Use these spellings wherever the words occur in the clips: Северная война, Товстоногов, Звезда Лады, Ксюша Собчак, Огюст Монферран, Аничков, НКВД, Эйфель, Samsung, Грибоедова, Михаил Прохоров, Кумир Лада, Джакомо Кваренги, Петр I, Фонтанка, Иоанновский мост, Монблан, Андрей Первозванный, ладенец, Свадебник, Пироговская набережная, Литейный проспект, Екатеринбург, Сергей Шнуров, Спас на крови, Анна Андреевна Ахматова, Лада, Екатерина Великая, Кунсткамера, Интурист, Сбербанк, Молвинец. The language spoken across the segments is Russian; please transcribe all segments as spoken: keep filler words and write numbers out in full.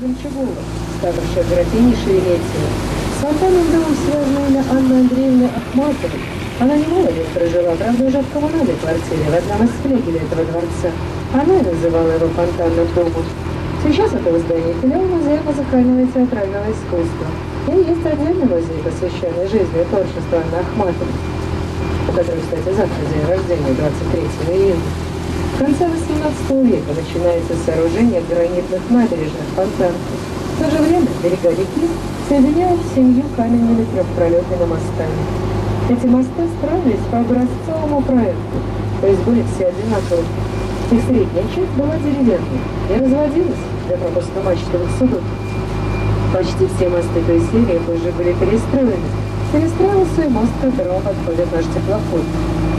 Гончагова, ставшая графиней Шереметьевой. Салтану удалось связанное имя Анны Андреевны Ахматовой. Она немало лет прожила, правда, уже в коммунальной квартире, в одном из флигелей этого дворца. Она и называла его фонтанным домом. Сейчас это здание филиал музея музыкального и театрального искусства. И есть отдельный музей, посвященный жизни и творчеству Анны Ахматовой, у которой, кстати, завтра день рождения, двадцать третьего июня. В конце восемнадцатого века начинается сооружение гранитных набережных фонтанов. В то же время берега реки соединяют семью каменными трехпролетными мостами. Эти мосты строились по образцовому проекту, то есть были все одинаковые. И средняя часть была деревянной и разводилась для пропуска мачтовых судов. Почти все мосты той серии позже были перестроены. Перестроился и мост, к которому подходит наш теплоход.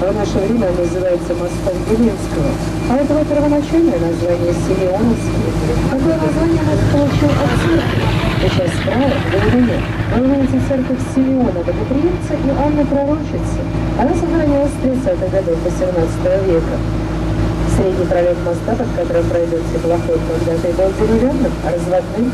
А в наше время он называется мостом Белинского. А это вот первоначальное название Симеоновского. Какое название мост получил от церкви? Сейчас справа, в глубине, вы видите церковь Симеона Богоприимца и Анны Пророчицы. Она сохранилась с тридцатых годов восемнадцатого века. Средний пролет моста, под которым пройдет теплоход, когда-то и был деревянным, а разводным.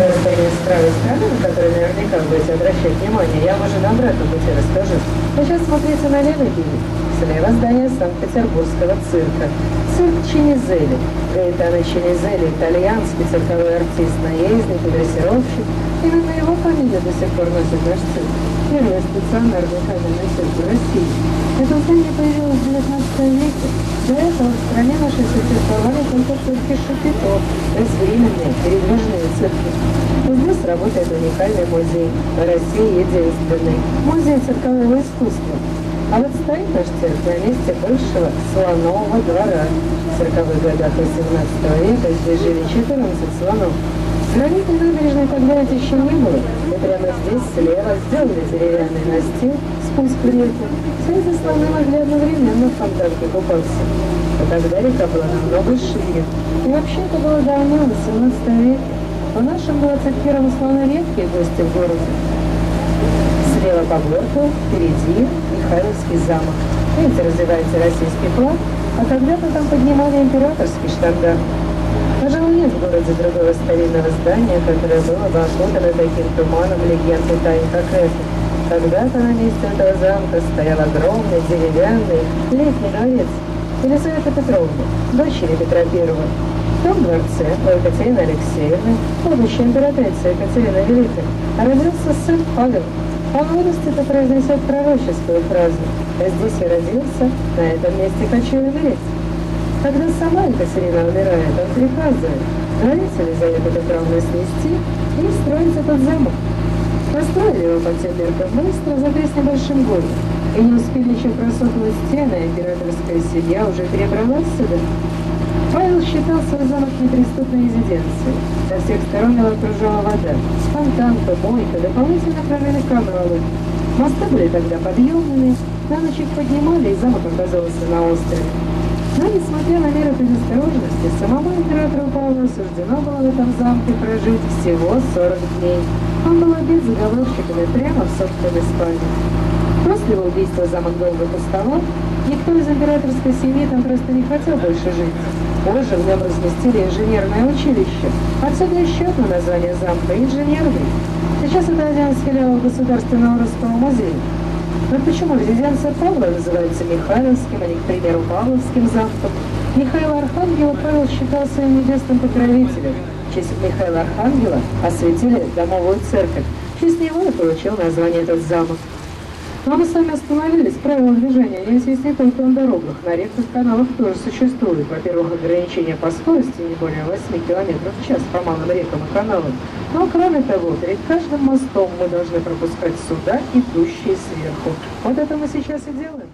Расстояние с правой стороны, на которое наверняка будете обращать внимание, я вам уже на обратном пути расскажу. А сейчас смотрите на левый берег. Слева здание Санкт-Петербургского цирка. Цирк Чинизели. Гаэтано Чинизели, итальянский цирковой артист, наездник и дрессировщик. Именно его фамилию до сих пор носит наш цирк. Первый стационарный камерный цирк в России. Это здание появилось в девятнадцатом веке. До этого в стране нашей существовали только цирки шапитов, то есть временные передвижные цирки. Здесь работает уникальный музей, в России единственный. Музей циркового искусства. А вот стоит наш цирк на месте бывшего слонового двора. В сороковых годах восемнадцатого века здесь жили четырнадцать слонов. Гранитной набережной тогда это еще не было. И прямо здесь слева сделали деревянный настил, спуск в реку. Все эти слоны могли одновременно в фонтанке купаться. А тогда река была намного шире. И вообще это было давно, в восемнадцатом веке. В нашем двадцать первом слоны редкие гости в городе. Слева по борту, впереди Михайловский замок. Видите, развивается российский флаг, а когда-то там поднимали императорский штандарт. Пожалуй, нет в городе другого старинного здания, которое было бы окутано таким туманом легенд и тайн, как это. Когда-то на месте этого замка стоял огромный деревянный летний дворец Елизавета Петровна, дочери Петра Первого. В том дворце у Екатерины Алексеевны, будущей императрицы Екатерины Великой, родился сын Павел. Он вырастет и произнесет пророческую фразу: «Здесь я родился, на этом месте хочу умереть». Когда сама Екатерина умирает, он приказывает дворец Елизаветы Петровны снести и строить этот замок. Построили его по тем меркам быстро, за весь небольшим годом. И не успели еще просохнуть стены, а императорская семья уже перебралась сюда. Павел считал свой замок неприступной резиденцией. Со всех сторон его окружала вода, фонтанка, бойка, дополнительно кровели каналы. Мосты были тогда подъемными, на ночь их поднимали, и замок оказался на острове. Но, несмотря на меры предосторожности, самому императору Павлу суждено было в этом замке прожить всего сорок дней. Он был убит заговорщиками прямо в собственной спальне. После его убийства замок долго пустовал, никто из императорской семьи там просто не хотел больше жить. Позже в нем разместили инженерное училище. Отсюда еще одно название замка – инженерный. Сейчас это один из филиалов Государственного Русского музея. Но почему резиденция Павла называется Михайловским, а не, к примеру, Павловским замком? Михаил Архангела Павел считал своим небесным покровителем. В честь Михаила Архангела освятили домовую церковь. В честь него и получил название этот замок. Но мы сами остановились, правила движения здесь есть не только на дорогах, на реках, каналах тоже существуют. Во-первых, ограничение по скорости не более восьми километров в час по малым рекам и каналам. Но кроме того, перед каждым мостом мы должны пропускать суда, идущие сверху. Вот это мы сейчас и делаем.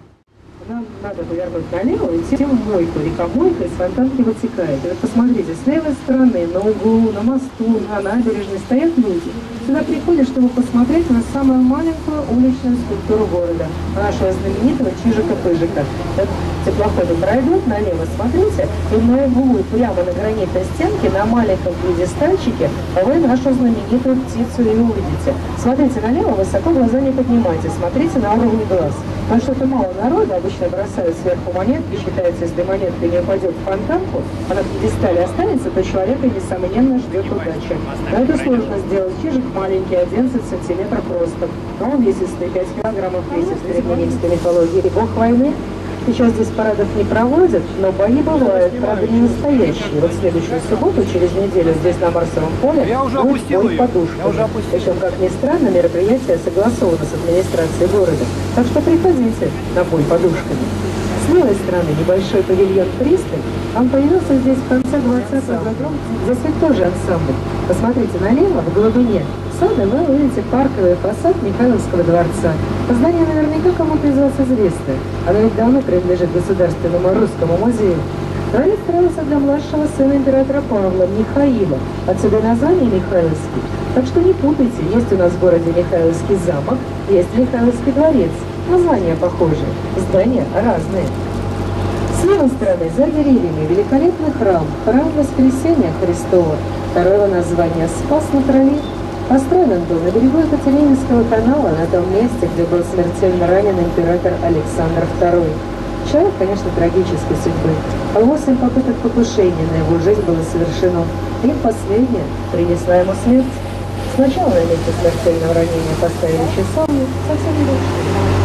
Нам надо повернуть налево, идти в мойку. Река Мойка из фонтанки вытекает. И вот посмотрите, с левой стороны, на углу, на мосту, на набережной стоят люди. Сюда приходят, чтобы посмотреть на самую маленькую уличную скульптуру города, нашего знаменитого Чижика-Пыжика. Теплоходы пройдут, налево смотрите, и на углу, прямо на гранитной стенке, на маленьком пьедестальчике, вы нашу знаменитую птицу и увидите. Смотрите налево, высоко глаза не поднимайте, смотрите на уровень глаз. Потому что это мало народа, обычно бросают сверху монетки, считается, если монетка не упадет в фонтанку, она в пьедестале останется, то человека, несомненно, ждет удачи. Но это сложно сделать. Чижик маленький, одиннадцать сантиметров ростом, но он весистый, пять килограммов весит в древнеримской мифологии. Бог войны. Сейчас здесь парадов не проводят, но бои бывают, правда, не настоящие. Вот в следующую субботу, через неделю, здесь на Марсовом поле будет бой подушками. Причем, как ни странно, мероприятие согласовано с администрацией города. Так что приходите на бой подушками. С левой стороны небольшой павильон «Пристань». Он появился здесь в конце двадцатого года. Здесь ведь тоже ансамбль. Посмотрите налево, в глубине сада вы увидите парковый фасад Михайловского дворца. Здание наверняка кому-то из вас известно. Оно ведь давно принадлежит Государственному русскому музею. Дворец строился для младшего сына императора Павла, Михаила. Отсюда название Михайловский. Так что не путайте, есть у нас в городе Михайловский замок, есть Михайловский дворец. Названия похожи, здания разные. С левой стороны, за деревьями, великолепный храм, храм Воскресения Христова. Второе название «Спас на крови». Построен он был на берегу Екатерининского канала, на том месте, где был смертельно ранен император Александр Второй. Человек, конечно, трагической судьбы. А восемь попыток покушения на его жизнь было совершено. И последняя принесла ему смерть. Сначала на месте смертельного ранения поставили часовню, совсем не лучше.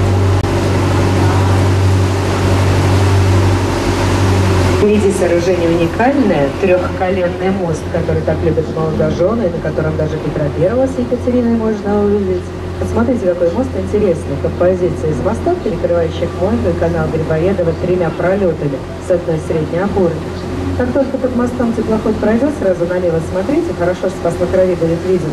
Впереди сооружение уникальное, трехколенный мост, который так любят молодожены, на котором даже Петра Первого с Екатериной можно увидеть. Посмотрите, какой мост интересный. Композиция из мостов, перекрывающих Волгу и канал Грибоедова тремя пролетами с одной средней опорой. Как только под мостом теплоход пройдет, сразу налево смотрите, хорошо, что Спас на крови будет виден.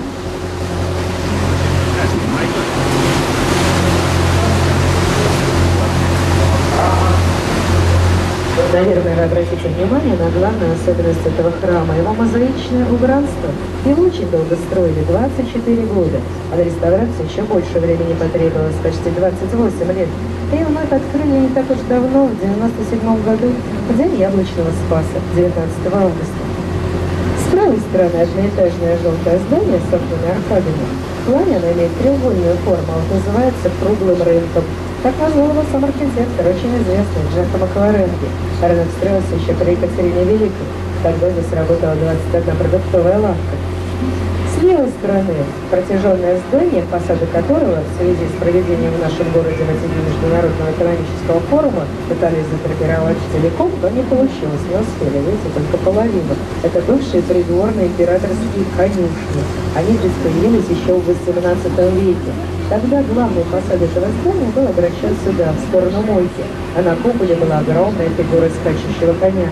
Наверное, вы обратите внимание на главную особенность этого храма – его мозаичное убранство. Его очень долго строили, двадцать четыре года, а на реставрацию еще больше времени потребовалось, почти двадцать восемь лет. И вновь открыли не так уж давно, в девяносто седьмом году, в день Яблочного Спаса, девятнадцатого августа. С правой стороны одноэтажное желтое здание с окнами аркадами. Плане она имеет треугольную форму, он называется круглым рынком. Так назвал его сам архитектор, очень известный, Джакомо Кваренги. Рынок строился еще при Екатерине Великой. Тогда здесь работала двадцать одна продуктовая лавка. С левой стороны протяженное здание, фасады которого в связи с проведением в нашем городе на день Международного экономического форума пытались задрапировать целиком, но не получилось, не успели, видите, только половину. Это бывшие придворные императорские конюшни. Они здесь появились еще в восемнадцатом веке. Тогда главный фасад этого здания был обращен сюда, в сторону мойки, а на куполе была огромная фигура скачущего коня.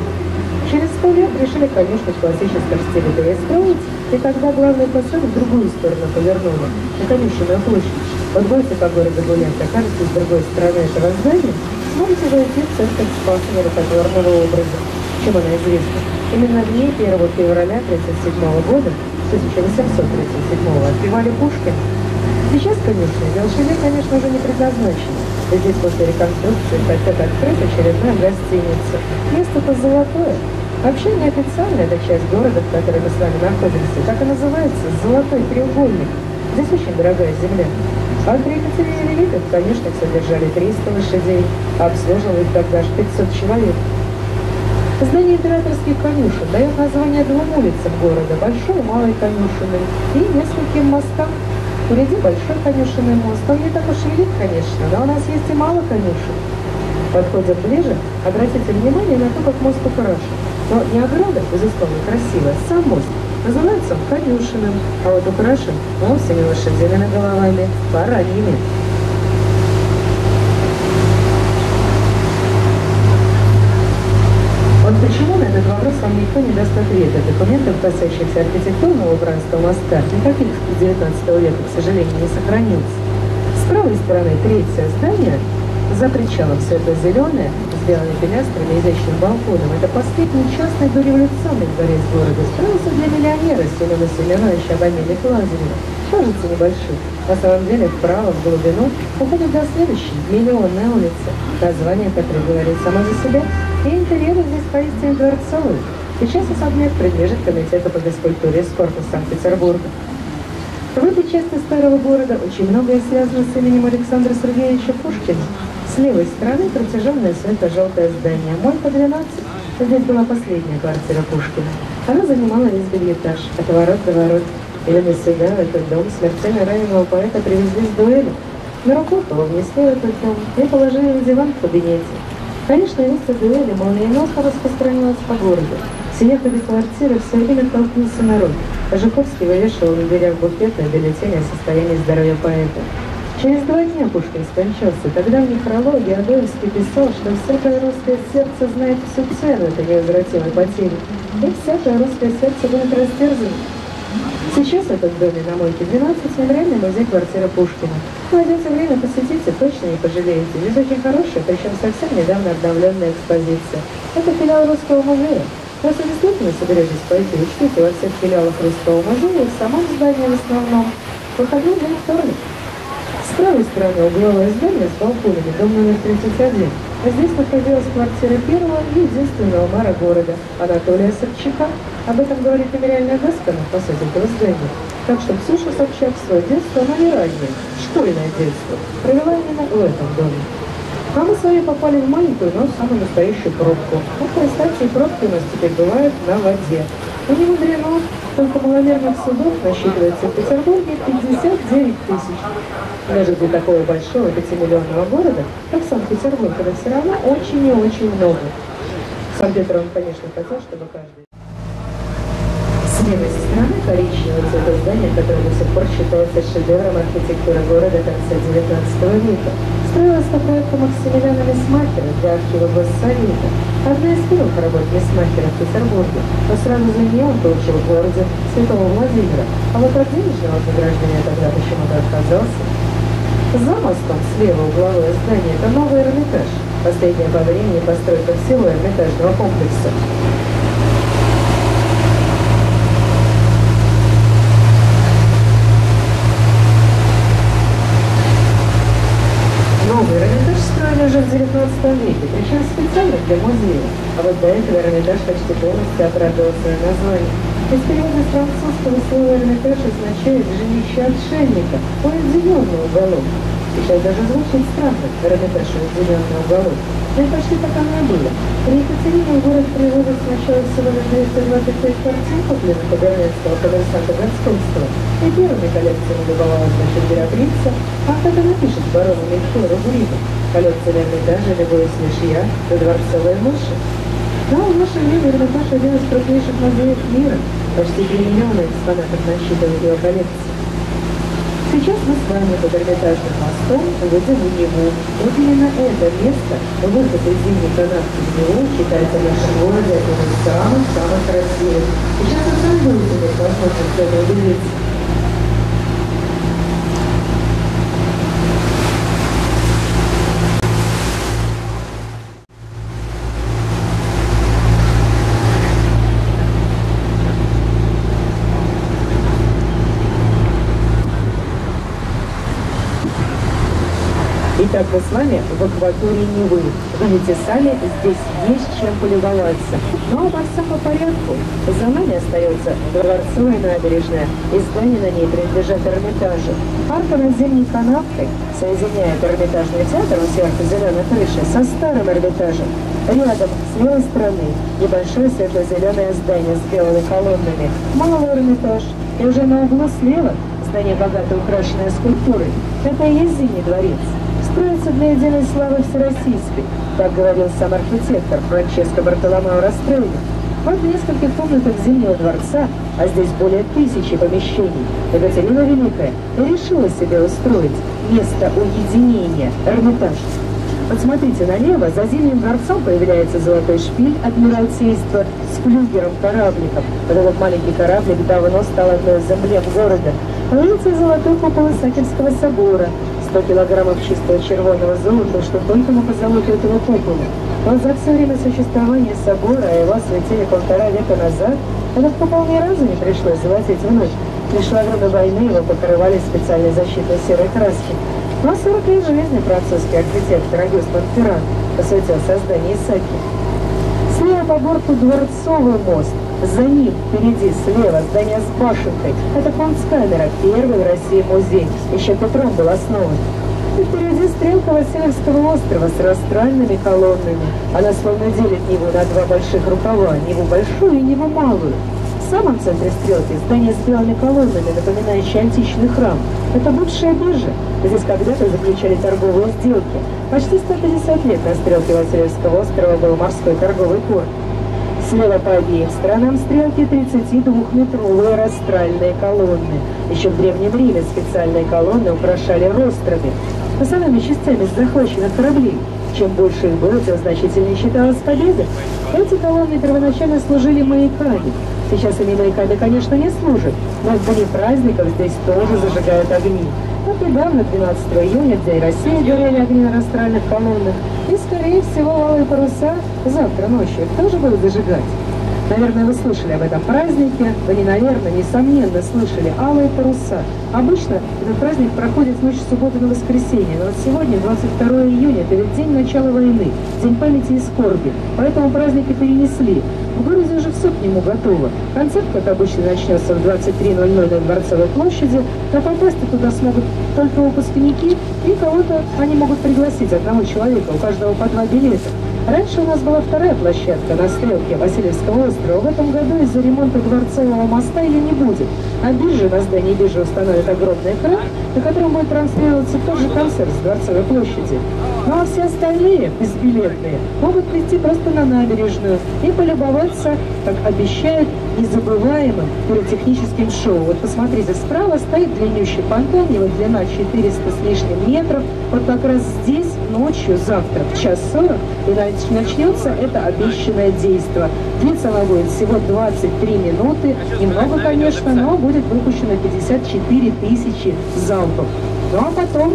Через сто лет решили, конечно, в классическом стиле перестроить, и тогда главный фасад в другую сторону повернула, на Конюшенную площадь. Вот будете по городу гулять, окажется с другой стороны этого здания, сможете зайти в центр Спаса рукотворного образа, чем она известна. Именно в ней первого февраля тысяча девятьсот тридцать седьмого года, тысяча восемьсот тридцать седьмого, отпевали Пушкина. Сейчас, конечно, велшеве, конечно, уже не предназначено. Здесь после реконструкции хотят открыть очередную гостиницу. Место-то золотое. Вообще неофициально эта часть города, в которой мы с вами находимся, так и называется «Золотой треугольник». Здесь очень дорогая земля. А при Екатерине Великой, конечно, содержали триста лошадей, а обслуживали их тогда аж пятьсот человек. Здание императорских конюшен дает название двум улицам города – Большой и Малой конюшенной и нескольким мостам. Впереди большой конюшенный мост. Он не так уж велик, конечно, но у нас есть и мало конюшен. Подходя ближе, обратите внимание на то, как мост украшен. Но не ограда, безусловно, красивая, сам мост. Называется он конюшенным, а вот украшен он всеми лошадиными головами, бараньими. Вот почему на этот вопрос вам никто не даст ответа. Документов, касающихся архитектурного убранства моста, никаких с девятнадцатого века, к сожалению, не сохранилось. С правой стороны третье здание, за причалом все это зеленое, сделано пилястрами и изящным балконом. Это последний частный дореволюционный дворец города, строился для миллионера Семена Семеновича Обомельных Лазарева. Кажется небольшой. На самом деле вправо, в глубину, уходит до следующей миллионная улица. Название, которое говорит само за себя. И интерьеры здесь поистине дворцовые. Сейчас особняк принадлежит комитету по физкультуре и спорту Санкт-Петербурга. В этой части старого города очень многое связано с именем Александра Сергеевича Пушкина. С С левой стороны протяженное светло-желтое здание. Мойка двенадцать, здесь была последняя квартира Пушкина. Она занимала весь бельетаж, от ворот до ворот. Именно сюда, в этот дом, смертельно раненого поэта привезли с дуэли. На руку его внесли в этот дом и положили на диван в кабинете. Конечно, вместо дуэли молниеносно распространилась по городу. С ехали квартиры, все время толкнулся народ. Жуковский вывешивал на дверях буклет на бюллетене о состоянии здоровья поэта. Через два дня Пушкин скончался. Тогда в некрологе Одоевский писал, что всякое русское сердце знает всю цену этой невозвратимой потери. И всякое русское сердце будет растерзано. Сейчас этот домик на Мойке двенадцать, мемориальный музей квартира Пушкина. Найдете время, посетите, точно не пожалеете. Здесь очень хорошая, причем совсем недавно обновленная экспозиция. Это филиал Русского музея. Если действительно соберетесь пойти, учтите во всех филиалах Русского музея и в самом здании в основном. Выходил день вторник. С правой стороны угловое здание с балконами, дом номер тридцать один. А здесь находилась квартира первого и единственного мэра города, Анатолия Собчака. Об этом говорит мемориальная доска на фасаде этого здания. Так что Ксюша Собчак в свое детство, но не раннее, школьное детство, провела именно в этом доме. А мы с вами попали в маленькую, но самую настоящую пробку. Вот представьте, пробки у нас теперь бывают на воде. И не мудрено, только маломерных судов насчитывается в Петербурге пятьдесят девять тысяч. Даже для такого большого пятимиллионного города, как Санкт-Петербург, это все равно очень и очень много. Санкт-Петербург, конечно, хотел, чтобы каждый... С левой стороны коричневого цвета здания, которое до сих пор считается шедевром архитектуры города конца девятнадцатого века, строилось по проекту Максимилиана Мессмахера для архива Госсовета. Одна из первых работ Мессмахера в Петербурге, но сразу за нее он получил в городе Святого Владимира, а вот от денежного награждения тогда почему-то отказался. За мостом слева угловое здание – это новый Эрмитаж, последняя по времени постройка всего Эрмитажного комплекса. Уже в девятнадцатом веке, причем специально для музея. А вот до этого Эрмитаж почти полностью оправдывал свое название. Из перевода французского слова Эрмитаж означает «жилище отшельника», уединенный уголок. Сейчас даже звучит странно, Эрмитаж уединенный уголок. Но и почти так оно и было. При Екатерине город приводит сначала всего лишь двести двадцать пять картин, купленных у германского коммерсанта Гонскомского, и первыми коллекциями любовалась наша императрица, а кто-то напишет барону Мельхиору Гурину. Коллекция Эрмитажа, любовь смешья, до дворцовой мыши. Да, в нашем мире Эрмитаж один из крупнейших музеев мира. Почти миллионы экспонатов насчитывают его коллекции. Сейчас мы с вами под Эрмитажным мостом выйдем в него. Вот именно это место, выход из зимней канавки в него, считается нашим городом одним из самых-самых красивых. Сейчас вы сами будете иметь возможность этого убедиться. Итак, мы с вами в акватории Невы. Видите сами, здесь есть чем полюбоваться. Но обо всем по порядку. За нами остается дворцовая набережная, и здания на ней принадлежат Эрмитажу. Арка над зимней канавкой соединяет Эрмитажный театр у сверху-зеленой крыши со старым Эрмитажем. Рядом, с левой стороны, небольшое светло-зеленое здание с белыми колоннами. Малый Эрмитаж. И уже на углу слева здание, богато украшенное скульптурой. Это и есть Зимний дворец. Строится для единой славы всероссийской, так говорил сам архитектор Франческо Бартоломео Растрелли. Вот в нескольких комнатах Зимнего дворца, а здесь более тысячи помещений, Екатерина Великая решила себе устроить место уединения – Эрмитаж. Посмотрите налево, за Зимним дворцом появляется золотой шпиль Адмиралтейства с флюгером-корабликом. Вот этот маленький кораблик давно стал одной из эмблем города. Появился золотой купол Исаакиевского собора. сто килограммов чистого червоного золота, что только на позолоту этого купола. Но за все время существования собора, а его осветили полтора века назад, этот купол ни разу не пришлось золотить вновь. Пришла время войны, его покрывали специальной защитой серой краски. Но сорок лет жизни французский архитектор Огюст Монферран посвятил созданию Исааки. Слева по борту Дворцовый мост. За ним, впереди, слева, здание с башенкой. Это Кунсткамера, первый в России музей. Еще Петром был основан. впереди стрелка Васильевского острова с растральными колоннами. Она словно делит Ниву на два больших рукава, Ниву большую и Ниву малую. В самом центре стрелки здание с белыми колоннами, напоминающее античный храм. Это бывшая биржа. Здесь когда-то заключали торговые сделки. Почти сто пятьдесят лет на стрелке Васильевского острова был морской торговый порт. Слева по обеим сторонам стрелки тридцатидвухметровые растральные колонны. Еще в Древнем Риме специальные колонны украшали рострами, основными частями захваченных кораблей. Чем больше их было, тем значительнее считалась победа. Эти колонны первоначально служили маяками. Сейчас они маяками, конечно, не служат, но в дни праздников здесь тоже зажигают огни. Вот недавно, двенадцатого июня, в День России, горели огни на растральных колоннах. И, скорее всего, алые паруса завтра ночью тоже будут зажигать. Наверное, вы слышали об этом празднике. Вы не наверное, несомненно слышали алые паруса. Обычно этот праздник проходит в ночь субботы на воскресенье. Но вот сегодня, двадцать второго июня, это ведь день начала войны, день памяти и скорби. Поэтому праздники перенесли. В городе уже все к нему готово. Концерт, как обычно, начнется в двадцать три ноль ноль на Дворцовой площади. Но попасть туда смогут только выпускники, и кого-то они могут пригласить, одного человека, у каждого по два билета. Раньше у нас была вторая площадка на стрелке Васильевского острова. В этом году из-за ремонта Дворцового моста ее не будет. На бирже, на здании биржи установят огромный экран, на котором будет транслироваться тот же концерт с Дворцовой площади. Ну а все остальные, безбилетные, могут прийти просто на набережную и полюбоваться, как обещают, незабываемым пиротехническим шоу. Вот посмотрите, справа стоит длиннющий понтон, его длина четыреста с лишним метров. Вот как раз здесь ночью, завтра, в час сорок, и на начнется это обещанное действо. Длится оно будет всего двадцать три минуты. Немного, конечно, но будет выпущено пятьдесят четыре тысячи залпов. Ну а потом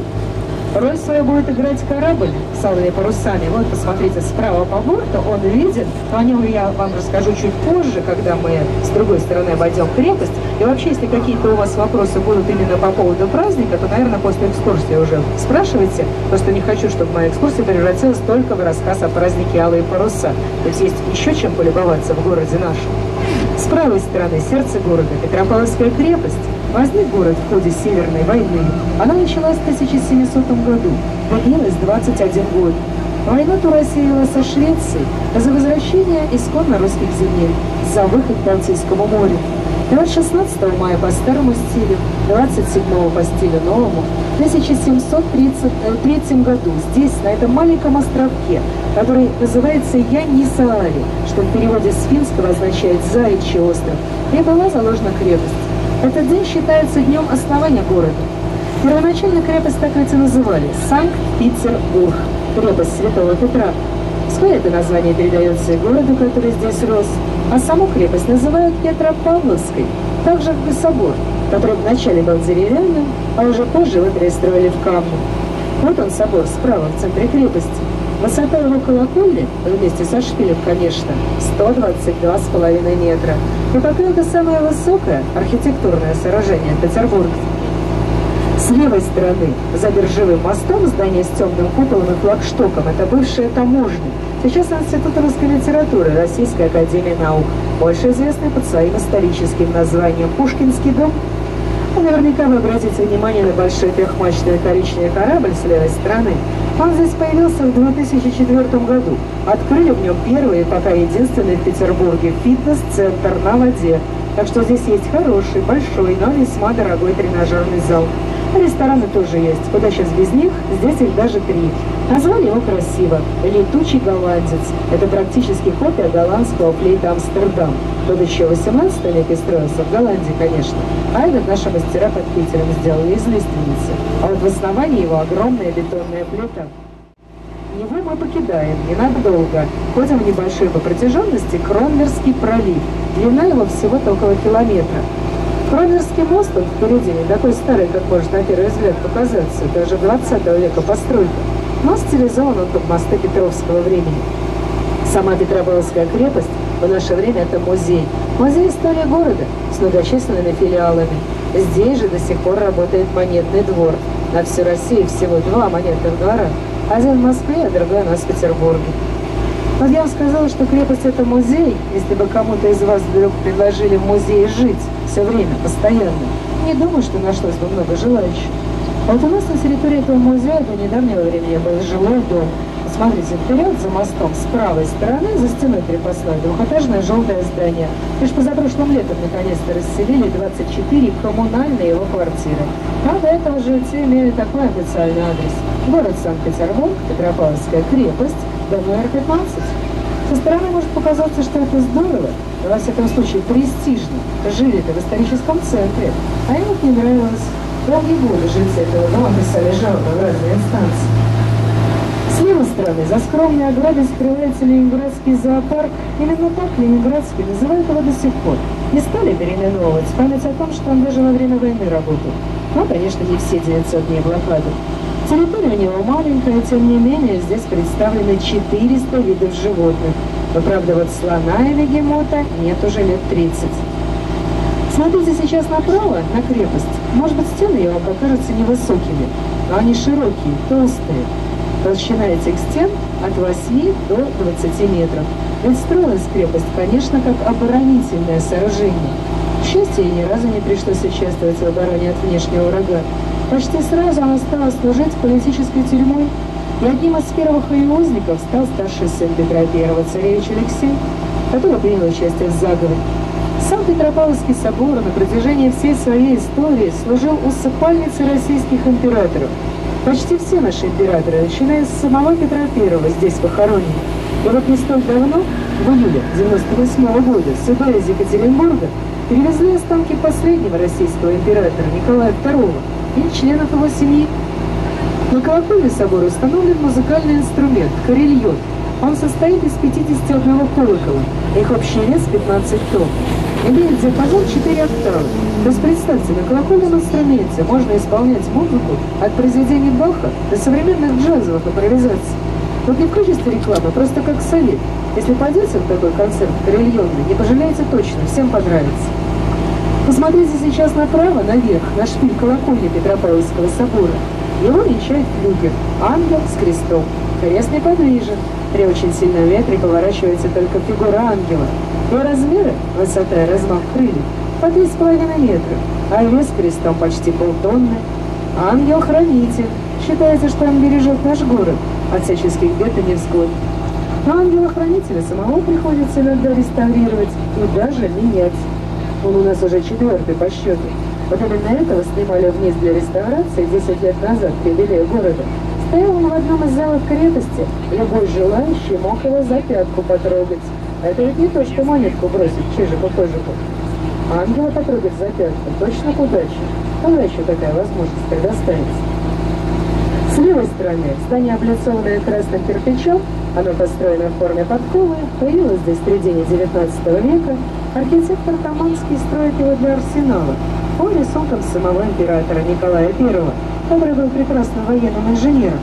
роль свою будет играть корабль с алыми парусами. Вот, посмотрите, справа по борту он виден. Но о нем я вам расскажу чуть позже, когда мы с другой стороны обойдем крепость. И вообще, если какие-то у вас вопросы будут именно по поводу праздника, то, наверное, после экскурсии уже спрашивайте. Просто не хочу, чтобы моя экскурсия превратилась только в рассказ о празднике алые паруса. То есть есть еще чем полюбоваться в городе нашем. С правой стороны сердце города – Петропавловская крепость. Возник город в ходе Северной войны. Она началась в тысяча семисотом году, длилась двадцать один год. Война-то рассеяла со Швецией за возвращение исконно русских земель, за выход к Балтийскому морю. И вот шестнадцатого мая по старому стилю, двадцать седьмого по стилю новому, в тысяча семьсот тридцать третьем году здесь, на этом маленьком островке, который называется Янисаари, что в переводе с финского означает «заячий остров», и была заложена крепость. Этот день считается днем основания города. Первоначально крепость так ведь и называли – Санкт-Петербург, крепость Святого Петра. Вскоре это название передается и городу, который здесь рос, а саму крепость называют Петропавловской, также как и собор, который вначале был деревянным, а уже позже его перестроили в камни. Вот он, собор, справа, в центре крепости. Высота его колокольни, вместе со шпилем, конечно, сто двадцать два с половиной метра. Но пока это самое высокое архитектурное сооружение Петербурга. С левой стороны, за биржевым мостом, здание с темным куполом и флагштоком, это бывшая таможня. Сейчас Институт русской литературы Российской академии наук, больше известный под своим историческим названием «Пушкинский дом». Наверняка вы обратите внимание на большой трехмачтовый коричневый корабль с левой стороны. Он здесь появился в две тысячи четвёртом году. Открыли в нем первый и пока единственный в Петербурге фитнес-центр на воде. Так что здесь есть хороший, большой, но весьма дорогой тренажерный зал. Рестораны тоже есть. Куда сейчас без них? Здесь их даже три. Назвали его красиво «Летучий голландец». Это практически копия голландского флейта Амстердам. Тот еще восемнадцатом веке строился, в Голландии, конечно. А этот наши мастера под Питером сделали из лиственницы. А вот в основании его огромная бетонная плита. Его мы покидаем ненадолго. Ходим в небольшой по протяженности Кронверский пролив. Длина его всего-то около километра. Кронверский мост, он впереди, не такой старый, как может на первый взгляд показаться, даже двадцатого века постройка. Мост стилизован он под мосты Петровского времени. Сама Петропавловская крепость в наше время это музей. Музей истории города с многочисленными филиалами. Здесь же до сих пор работает монетный двор. На всю Россию всего два монетных двора. Один в Москве, а другой у нас в Петербурге. Вот я вам сказала, что крепость это музей. Если бы кому-то из вас вдруг предложили в музее жить все время, постоянно, не думаю, что нашлось бы много желающих. А вот у нас на территории этого музея до недавнего времени был жилой дом. Смотрите, вперед за мостом, с правой стороны, за стеной крепостной, двухэтажное желтое здание. Лишь позапрошлым летом наконец-то расселили двадцать четыре коммунальные его квартиры. А до этого жильцы имели такой официальный адрес. Город Санкт-Петербург, Петропавловская крепость, дом номер пятнадцать. Со стороны может показаться, что это здорово, но во всяком случае престижно. Жили-то в историческом центре, а им это не нравилось. Долгие годы жильцы этого дома писали жалобы в разные инстанции. С левой стороны, за скромной оградой скрывается Ленинградский зоопарк. Именно так Ленинградский называют его до сих пор. Не стали переименовывать, память о том, что он даже во время войны работал. Ну, конечно, не все девятьсот дней блокады. Территория у него маленькая, тем не менее, здесь представлены четыреста видов животных. Но, правда, вот слона или гемота нет уже лет тридцать. Смотрите сейчас направо, на крепость. Может быть, стены его покажутся невысокими, но они широкие, толстые. Толщина этих стен от восьми до двадцати метров. Ведь строилась крепость, конечно, как оборонительное сооружение. К счастью, ей ни разу не пришлось участвовать в обороне от внешнего врага. Почти сразу она стала служить политической тюрьмой. И одним из первых ее узников стал старший сын Петра Первого, царевич Алексей, который принял участие в заговоре. Сам Петропавловский собор на протяжении всей своей истории служил усыпальницей российских императоров. Почти все наши императоры, начиная с самого Петра Первого, здесь похоронены. И вот не столь давно, в июле девяносто восьмого года, сюда из Екатеринбурга перевезли останки последнего российского императора Николая Второго и членов его семьи. На колокольне собора установлен музыкальный инструмент – карельон. Он состоит из пятидесяти одного колокола, их общий вес пятнадцать тонн. Имеет диапазон четыре октавы. То есть представьте, на колокольном инструменте можно исполнять музыку от произведений Баха до современных джазовых импровизаций. Вот не в качестве рекламы, просто как совет. Если пойдете в такой концерт карельонный, не пожалеете точно, всем понравится. Посмотрите сейчас направо, наверх, на шпиль колокольни Петропавловского собора. Его венчает флюгер, ангел с крестом. Крест неподвижен. При очень сильном ветре поворачивается только фигура ангела. Его размеры, высота и размах крыльев по три с половиной метра, а вес крестом почти полтонны. Ангел-хранитель. Считается, что он бережет наш город от всяческих бед и невзгод. Но ангела-хранителя самого приходится иногда реставрировать и даже менять. Он у нас уже четвертый по счету. Вот именно этого снимали вниз для реставрации десять лет назад к юбилею города. Стоял он в одном из залов крепости. Любой желающий мог его за пятку потрогать. Это ведь не то, что монетку бросить Чижику-Пыжику. Ангела потрогать за пятку точно к удаче. Когда еще такая возможность предоставится? С левой стороны, здание, облицованное красным кирпичом, оно построено в форме подковы, появилось здесь в середине девятнадцатого века. Архитектор Таманский строит его для арсенала. Он рисунком самого императора Николая Первого, который был прекрасным военным инженером.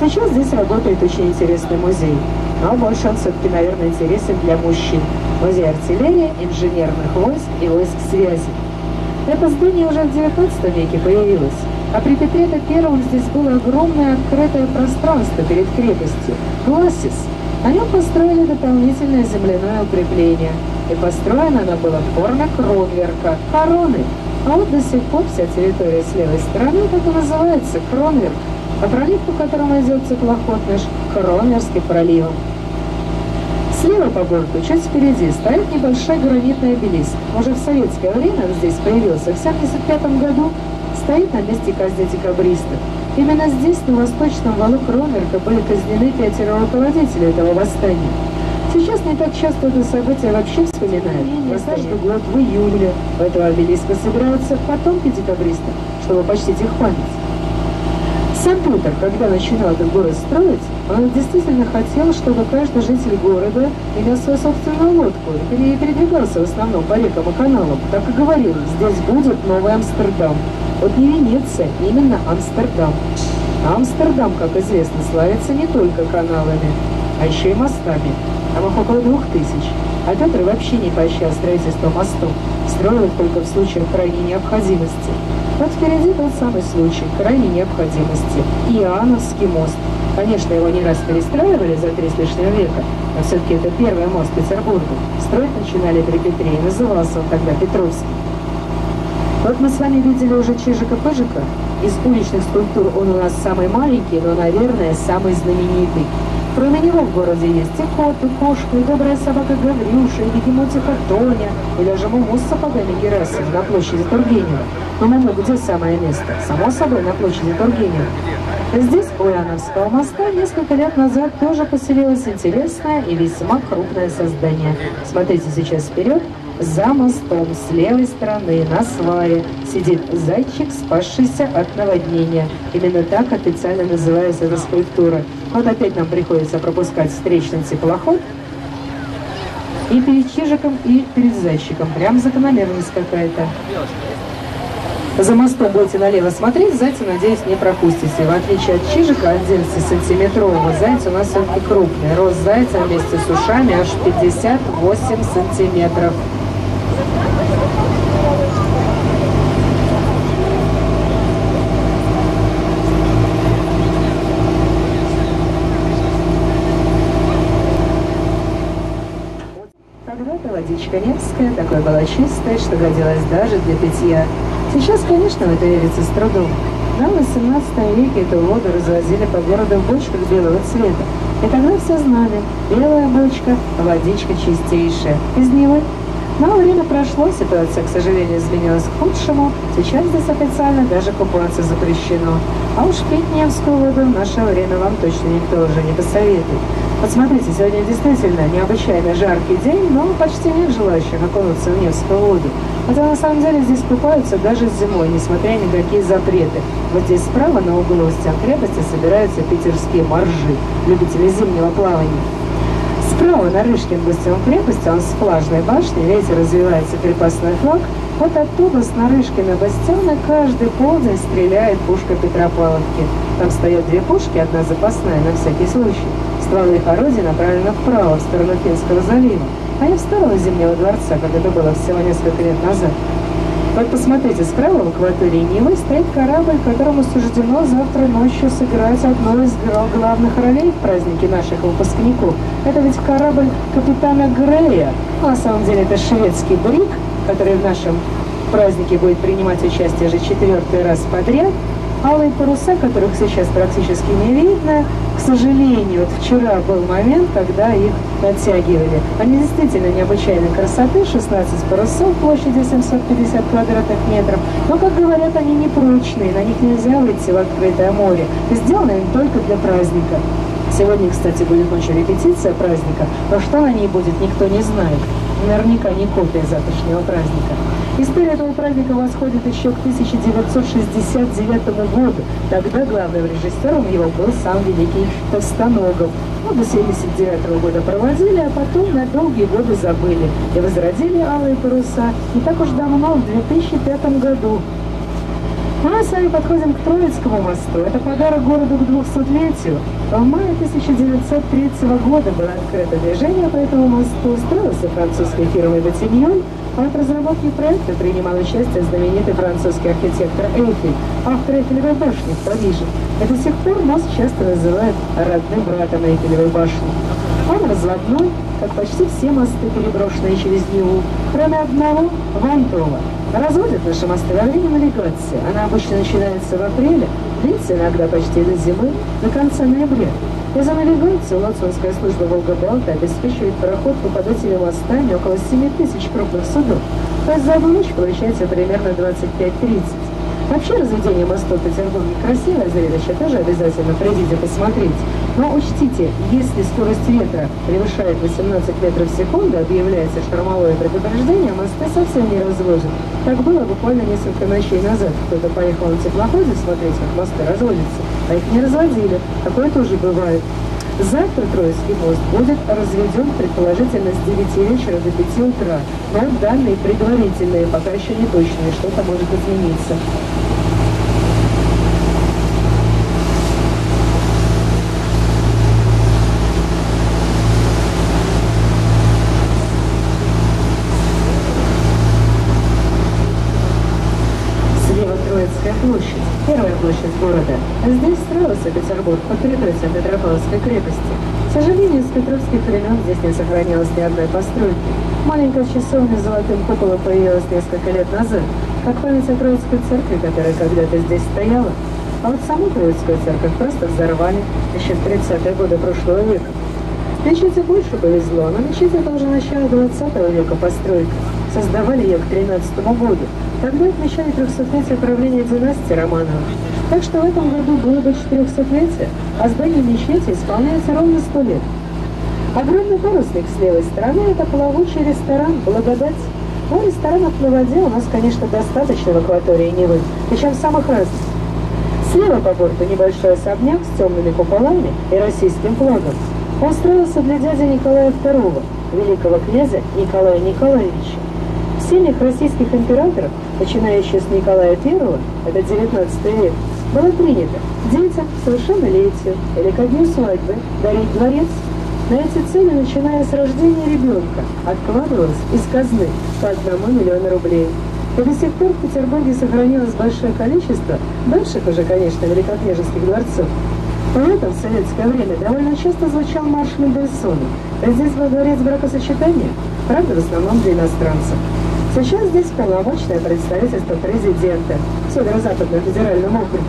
Сейчас здесь работает очень интересный музей. Но больше он все-таки, наверное, интересен для мужчин. Музей артиллерии, инженерных войск и войск связи. Это здание уже в девятнадцатом веке появилось. А при Петре Первом здесь было огромное открытое пространство перед крепостью – классис. На нем построили дополнительное земляное укрепление. И построено оно было в форме кронверка – короны. А вот до сих пор вся территория с левой стороны так и называется – кронверк, по проливу, по которому идет теплоход наш Кронверкский пролив. Слева по борту, чуть впереди, стоит небольшой гранитный обелиск. Уже в советское время он здесь появился. В семьдесят пятом году стоит на месте казни декабристов. Именно здесь, на восточном валу Кронверка, были казнены пятеро руководителей этого восстания. Сейчас не так часто это событие вообще вспоминают. Но каждый год в июле у этого обелиска собираются потомки декабристов, чтобы почтить их память. Сам Петр, когда начинал этот город строить, он действительно хотел, чтобы каждый житель города имел свою собственную лодку и передвигался в основном по рекам и каналам. Так и говорил, здесь будет новый Амстердам. Вот не Венеция, именно Амстердам. А Амстердам, как известно, славится не только каналами, а еще и мостами. Там их около двух тысяч. А Петр вообще не поощрял строительство мостов. Строил их только в случае крайней необходимости. Вот впереди тот самый случай крайней необходимости. Иоанновский мост. Конечно, его не раз перестраивали за три с лишним века, но все-таки это первый мост Петербурга. Строить начинали при Петре, и назывался он тогда Петровский. Вот мы с вами видели уже Чижика-Пыжика, Из уличных скульптур он у нас самый маленький, но, наверное, самый знаменитый. Кроме него в городе есть и кот, и кошка, и добрая собака Гаврюша, и бегемотиха Тоня, и даже муму с сапогами Герасим на площади Тургенева. Но нам где самое место? Само собой, на площади Тургенева. Здесь, у Иоанновского моста, несколько лет назад тоже поселилось интересное и весьма крупное создание. Смотрите сейчас вперед. За мостом с левой стороны на сваре сидит зайчик, спасшийся от наводнения. Именно так официально называется эта скульптура. Вот опять нам приходится пропускать встречный теплоход. И перед Чижиком, и перед зайчиком. Прям закономерность какая-то. За мостом будете налево смотреть, зайца, надеюсь, не пропустите. В отличие от Чижика, одиннадцатисантиметрового зайца у нас все-таки крупный. Рост зайца вместе с ушами аж пятьдесят восемь сантиметров. Когда-то водичка Невская такой была чистая, что годилась даже для питья. Сейчас, конечно, в это верится с трудом. Но в восемнадцатом веке эту воду развозили по городу в бочках белого цвета. И тогда все знали, белая бочка, водичка чистейшая. Из него. Но время прошло, ситуация, к сожалению, изменилась к худшему. Сейчас здесь официально даже купаться запрещено. А уж пить Невскую воду в наше время вам точно никто уже не посоветует. Посмотрите, вот сегодня действительно необычайно жаркий день, но почти нет желающих окунуться в Невскую воду. Хотя на самом деле здесь купаются даже зимой, несмотря ни на какие запреты. Вот здесь справа на углу стен крепости собираются питерские моржи, любители зимнего плавания. Справа на Рышкингу стен крепости, он с флажной башни, видите, развивается крепостной флаг. Вот оттуда, с Нарышкина бастиона, каждый полдень стреляет пушка Петропавловки. Там стоят две пушки, одна запасная на всякий случай. Стволы их орудий направлены вправо, в сторону Финского залива, а не в сторону Зимнего дворца, как это было всего несколько лет назад. Вот посмотрите, справа в акватории Нивы стоит корабль, которому суждено завтра ночью сыграть одну из главных ролей в празднике наших выпускников. Это ведь корабль капитана Грея, ну, на самом деле это шведский брик, который в нашем празднике будет принимать участие уже четвертый раз подряд. Алые паруса, которых сейчас практически не видно, к сожалению, вот вчера был момент, когда их натягивали. Они действительно необычайной красоты, шестнадцать парусов площадью семьсот пятьдесят квадратных метров. Но, как говорят, они непрочные, на них нельзя выйти в открытое море. Сделаны они только для праздника. Сегодня, кстати, будет ночью репетиция праздника, но что на ней будет, никто не знает. Наверняка не копия завтрашнего праздника. История этого праздника восходит еще к тысяча девятьсот шестьдесят девятому году. Тогда главным режиссером его был сам великий Товстоногов. Ну, до семьдесят девятого года проводили, а потом на долгие годы забыли. И возродили «Алые паруса» не так уж давно, в две тысячи пятом году. Мы с вами подходим к Троицкому мосту. Это подарок городу к двухсотлетию. В мае тысяча девятьсот третьего года было открыто движение по этому мосту. Строился французской фирмой «Ботиньон», а от разработки проекта принимал участие знаменитый французский архитектор Эйфель, автор Эйфелевой башни в Париже. И до сих пор мост часто называют родным братом Эйфелевой башни. Он разводной, как почти все мосты, переброшенные через Неву, кроме одного – Вантова. Разводят наши мосты во время навигации. Она обычно начинается в апреле, длится иногда почти до зимы, до конца ноября. И за навигацию Лоцманская служба Волга-Балта обеспечивает проход попадателей мостами около семи тысяч крупных судов. То есть за одну ночь получается примерно двадцать пять — тридцать. Вообще разведение мостов в Петербурге красивое зрелище, тоже обязательно придите посмотреть. Но учтите, если скорость ветра превышает восемнадцать метров в секунду, объявляется штормовое предупреждение, мосты совсем не разводят. Так было буквально несколько ночей назад. Кто-то поехал на теплоходе смотреть, как мосты разводятся, а их не разводили. Такое тоже бывает. Завтра Троицкий мост будет разведен, предположительно, с девяти вечера до пяти утра. Но данные предварительные, пока еще не точные, что-то может измениться. Площадь. Первая площадь города. Здесь строился Петербург под прикрытием Петропавловской крепости. К сожалению, с петровских времен здесь не сохранилось ни одной постройки. Маленькая часовня с золотым куполом появилась несколько лет назад. как память о Троицкой церкви, которая когда-то здесь стояла. А вот саму Троицкую церковь просто взорвали еще в тридцатые годы прошлого века. Мечети больше повезло, но мечети тоже начала двадцатого века постройка. Создавали ее к тринадцатому году. Тогда отмечали трехсотлетие правления династии Романовых. Так что в этом году было бы четырехсотлетие, а здание мечети исполняется ровно сто лет. Огромный парусник с левой стороны – это плавучий ресторан «Благодать». Но ресторанов на воде у нас, конечно, достаточно в акватории Невы, причем самых разных. Слева по борту небольшой особняк с темными куполами и российским флагом. Он строился для дяди Николая Второго, великого князя Николая Николаевича. В семьях российских императоров, начиная еще с Николая Первого, это девятнадцатый век, было принято детям совершеннолетию или ко дню свадьбы дарить дворец. На эти цели, начиная с рождения ребенка, откладывалось из казны по одному миллиону рублей. И до сих пор в Петербурге сохранилось большое количество дальших уже, конечно, великокняжеских дворцов. Поэтому в советское время довольно часто звучал марш Мендельсона. Здесь был дворец бракосочетания, правда, в основном для иностранцев. Сейчас здесь полномочное представительство президента в Северо-Западно-Федеральном округе.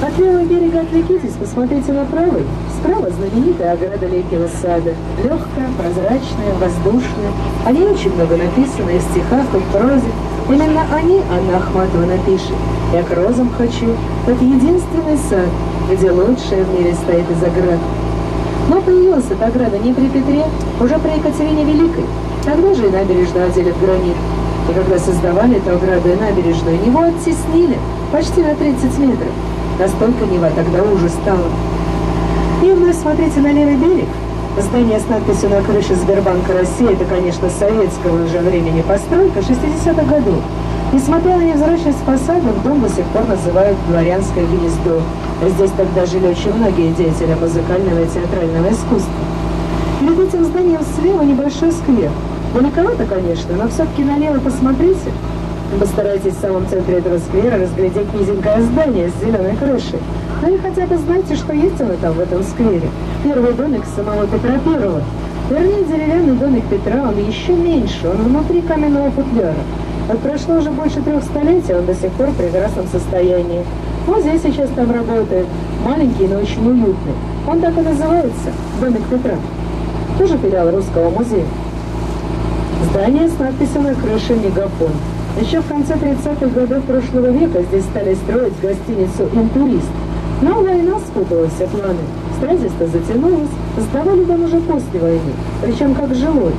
От левого берега отвлекитесь, посмотрите на правый. Справа знаменитая ограда Летнего сада. Легкая, прозрачная, воздушная. О ней очень много написано и в стихах, и в прозе. Именно о ней Анна Ахматова напишет. «Я к розам хочу, тот единственный сад, где лучшее в мире стоит из оград». Но появилась эта ограда не при Петре, уже при Екатерине Великой. Тогда же и набережную одели в гранит. И когда создавали эту ограду и набережную, его оттеснили почти на тридцать метров. Настолько Нева тогда уже стала. И вновь смотрите на левый берег. Здание с надписью на крыше Сбербанка России, это, конечно, советского уже времени постройка, шестидесятых годов. Несмотря на невзрачность фасадов, дом до сих пор называют «Дворянское гнездо». Здесь тогда жили очень многие деятели музыкального и театрального искусства. Перед этим зданием слева небольшой сквер. Далековато, конечно, но все-таки налево посмотрите. Постарайтесь в самом центре этого сквера разглядеть низенькое здание с зеленой крышей. Ну и хотя бы знаете, что есть оно там в этом сквере. Первый домик самого Петра Первого. Вернее, деревянный домик Петра, он еще меньше, он внутри каменного футляра. Вот прошло уже больше трех столетий, он до сих пор в прекрасном состоянии. Музей сейчас там работает, маленький, но очень уютный. Он так и называется, домик Петра. Тоже филиал Русского музея. Здание с надписью на крыше «Мегафон». Еще в конце тридцатых годов прошлого века здесь стали строить гостиницу «Интурист». Но война спутала все планы. Строительство затянулось, сдавали дом уже после войны, причем как жилой.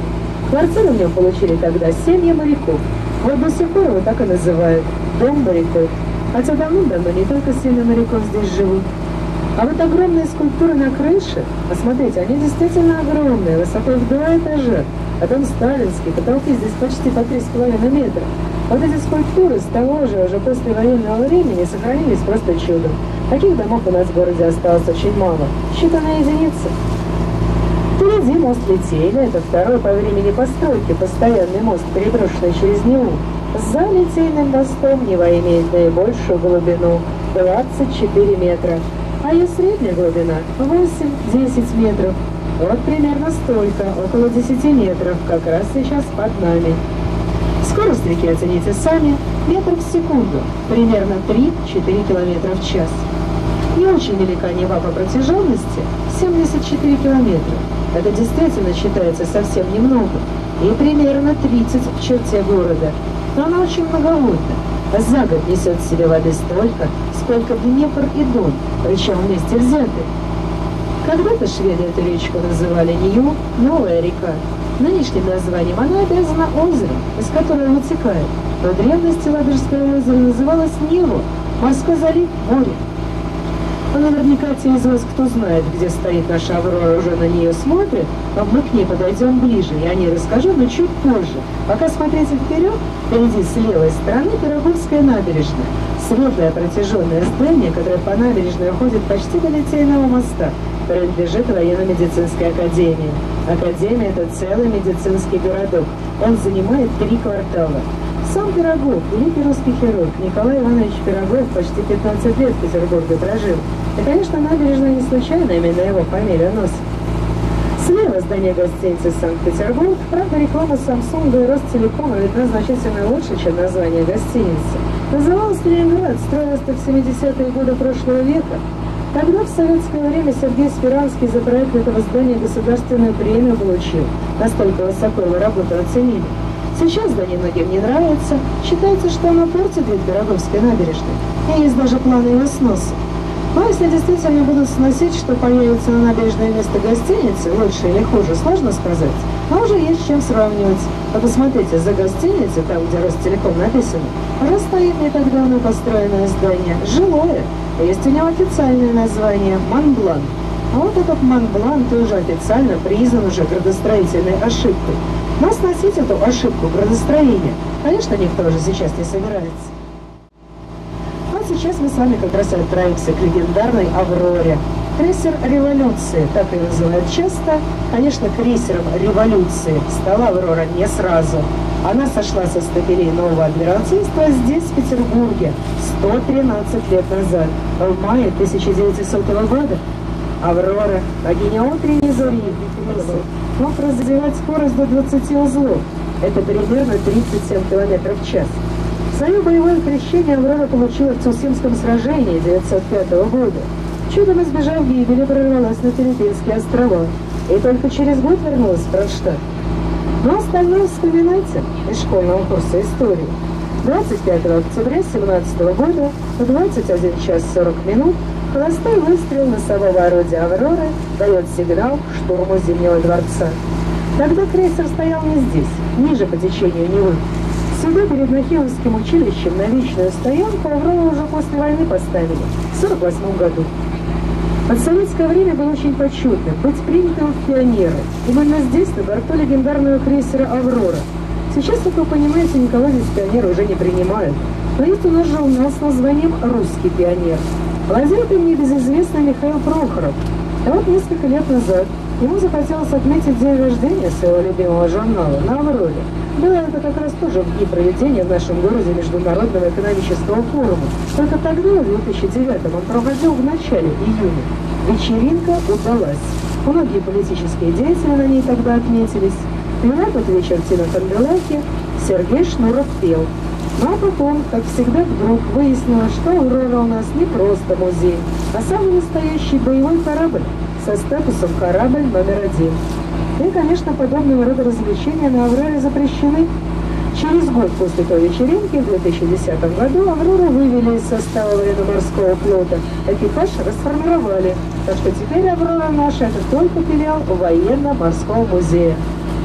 Квартиру в нем получили тогда семьи моряков. Вот до сих пор его так и называют – дом моряков. Хотя давно-давно не только семьи моряков здесь живут. А вот огромные скульптуры на крыше, посмотрите, они действительно огромные, высотой в два этажа. А дом сталинский, потолки здесь почти по три с половиной метра. Вот эти скульптуры с того же, уже после военного времени, сохранились просто чудом. Таких домов у нас в городе осталось очень мало. Считанные единицы. Впереди мост Литейный, это второй по времени постройки, постоянный мост, переброшенный через Неву. За Литейным мостом Нева имеет наибольшую глубину – двадцать четыре метра, а ее средняя глубина – восемь-десять метров. Вот примерно столько, около десяти метров, как раз сейчас под нами. Скорость реки оцените сами, метр в секунду, примерно три-четыре километра в час. Не очень велика Нева по протяженности, семьдесят четыре километра. Это действительно считается совсем немного, и примерно тридцать в черте города. Но она очень многоводна. За год несет в себе воды столько, сколько Днепр и Дон, причем вместе взяты. Когда-то шведы эту речку называли Нью, Новая река. Нынешним названием она обязана озеру, из которого вытекает. Но в древности Ладожское озеро называлось Неву, морской залив – море. Но наверняка те из вас, кто знает, где стоит наша Аврора, уже на нее смотрит, а мы к ней подойдем ближе, я о ней расскажу, но чуть позже. Пока смотрите вперед, впереди с левой стороны Пироговская набережная. Светлое протяженное здание, которое по набережной уходит почти до Литейного моста, принадлежит военно-медицинской академии. Академия – это целый медицинский городок. Он занимает три квартала. Сам Пирогов, великий русский хирург Николай Иванович Пирогов, почти пятнадцать лет в Петербурге прожил. И, конечно, набережная не случайно именно его фамилия носит. Слева здание гостиницы «Санкт-Петербург», правда, реклама Samsung и Ростелекома видна значительно лучше, чем название гостиницы. Называлась «Ленинград», строилась в семидесятые годы прошлого века. Тогда, в советское время, Сергей Спиранский за проект этого здания государственную премию получил. Настолько высоко его работу оценили. Сейчас здание многим не нравится. Считается, что оно портит вид Пироговской набережной. И есть даже планы его сноса. Но если действительно будут сносить, что появится на набережное место гостиницы, лучше или хуже, сложно сказать. Но уже есть чем сравнивать. А посмотрите, за гостиницей, там, где Ростелеком написано, раз стоит не так давно построенное здание, жилое. Есть у него официальное название – Монблан. А вот этот Монблан тоже официально признан уже градостроительной ошибкой. Но сносить эту ошибку градостроения, конечно, никто уже сейчас не собирается. Сейчас мы с вами как раз отправимся к легендарной «Авроре». Крейсер революции, так ее называют часто. Конечно, крейсером революции стала «Аврора» не сразу. Она сошла со стапелей нового адмиралтейства здесь, в Петербурге, сто тринадцать лет назад, в мае тысяча девятисотого года. «Аврора» – богиня утренней зари, мог развивать скорость до двадцати узлов. Это примерно тридцать семь километров в час. Свое боевое крещение «Аврора» получила в Цусимском сражении девятьсот пятого года. Чудом избежав гибели, прорвалась на Филиппинские острова и только через год вернулась в Кронштадт. Но остальное вспоминайте из школьного курса истории. двадцать пятого октября тысяча девятьсот семнадцатого года в двадцать один час сорок минут холостой выстрел носового орудия «Авроры» дает сигнал к штурму Зимнего дворца. Тогда крейсер стоял не здесь, ниже по течению Невы. Сюда, перед Нахимовским училищем, на личную стоянку «Аврору» уже после войны поставили, в сорок восьмом году. Подсоветское время было очень почетным быть принятым в пионеры. Именно здесь, на борту легендарного крейсера «Аврора». Сейчас, как вы понимаете, никого здесь пионеры уже не принимают. Но есть у нас журнал с названием «Русский пионер». Владеет им небезызвестный Михаил Прохоров. А вот несколько лет назад ему захотелось отметить день рождения своего любимого журнала на «Авроре». Было это как раз тоже в дни проведения в нашем городе Международного экономического форума. Только тогда, в две тысячи девятом, он проводил в начале июня. Вечеринка удалась. Многие политические деятели на ней тогда отметились. Вела под вечер Тина Таргалаки, Сергей Шнуров пел. Но потом, как всегда, вдруг выяснилось, что «Аврора» у нас не просто музей, а самый настоящий боевой корабль со статусом «Корабль номер один». И, конечно, подобного рода развлечения на «Авроре» запрещены. Через год после той вечеринки, в две тысячи десятом году, «Аврору» вывели из состава военно-морского флота. Экипаж расформировали, так что теперь «Аврора» наша – это только филиал военно-морского музея.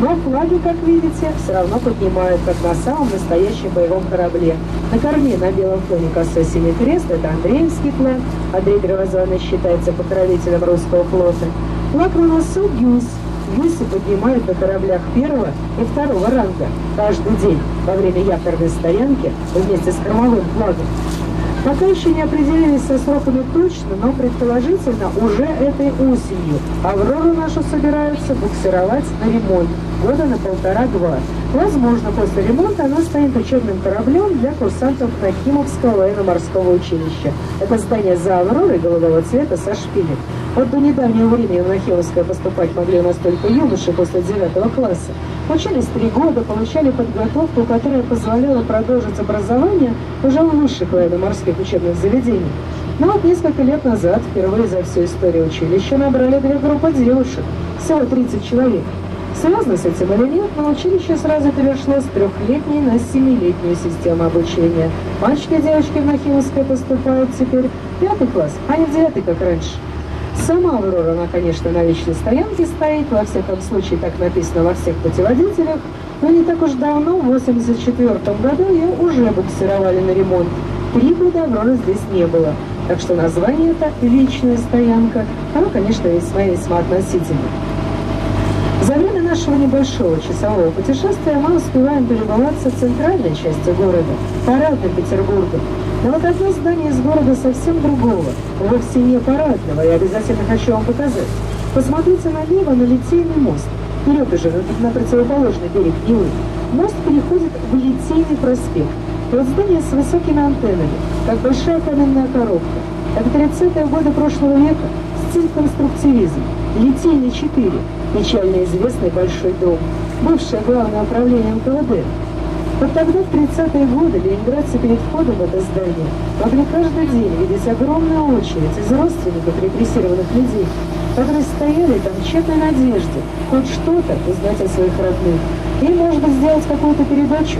Но флаги, как видите, все равно поднимают, как на самом настоящем боевом корабле. На корме на белом фоне косой синий крест – это Андреевский флаг. Андрей Первозванный считается покровителем русского флота. Флаг на носу – «Гюс». Гюсы поднимают на кораблях первого и второго ранга каждый день во время якорной стоянки вместе с кормовым флагом. Пока еще не определились со сроками точно, но предположительно уже этой осенью «Аврору» нашу собираются буксировать на ремонт года на полтора-два. Возможно, после ремонта она станет учебным кораблем для курсантов Нахимовского военно-морского училища. Это здание за «Авророй» голубого цвета со шпилем. Вот до недавнего времени в Нахимовское поступать могли у нас только юноши после девятого класса. Учились три года, получали подготовку, которая позволяла продолжить образование уже в высших военно-морских учебных заведениях. Но вот несколько лет назад впервые за всю историю училища набрали две группы девушек, всего тридцать человек. Связано с этим или нет, но училище сразу перешло с трехлетней на семилетнюю систему обучения. Мальчики и девочки в Нахимовское поступают теперь в пятый класс, а не в девятый, как раньше. Сама «Аврора», она, конечно, на вечной стоянке стоит, во всяком случае, так написано во всех путеводителях, но не так уж давно, в восемьдесят четвёртом году, ее уже буксировали на ремонт. Три года «Авроры» здесь не было, так что название это «Вечная стоянка», оно, конечно, весьма-весьма относительно. За время нашего небольшого часового путешествия мы успеваем перебываться в центральной части города, парадной Петербурга. Но вот одно здание из города совсем другого, вовсе не парадного, я обязательно хочу вам показать. Посмотрите налево на Литейный мост. Вперед уже, на противоположный берег Невы. Мост переходит в Литейный проспект. Вот здание с высокими антеннами, как большая каменная коробка. Это тридцатые годы прошлого века, стиль конструктивизма. Литейный четыре, печально известный Большой дом, бывшее главное управление НКВД. Вот тогда, в тридцатые годы, ленинградцы перед входом в это здание могли каждый день видеть огромную очередь из родственников репрессированных людей, которые стояли там в тщетной надежде хоть что-то узнать о своих родных и, может быть, сделать какую-то передачу.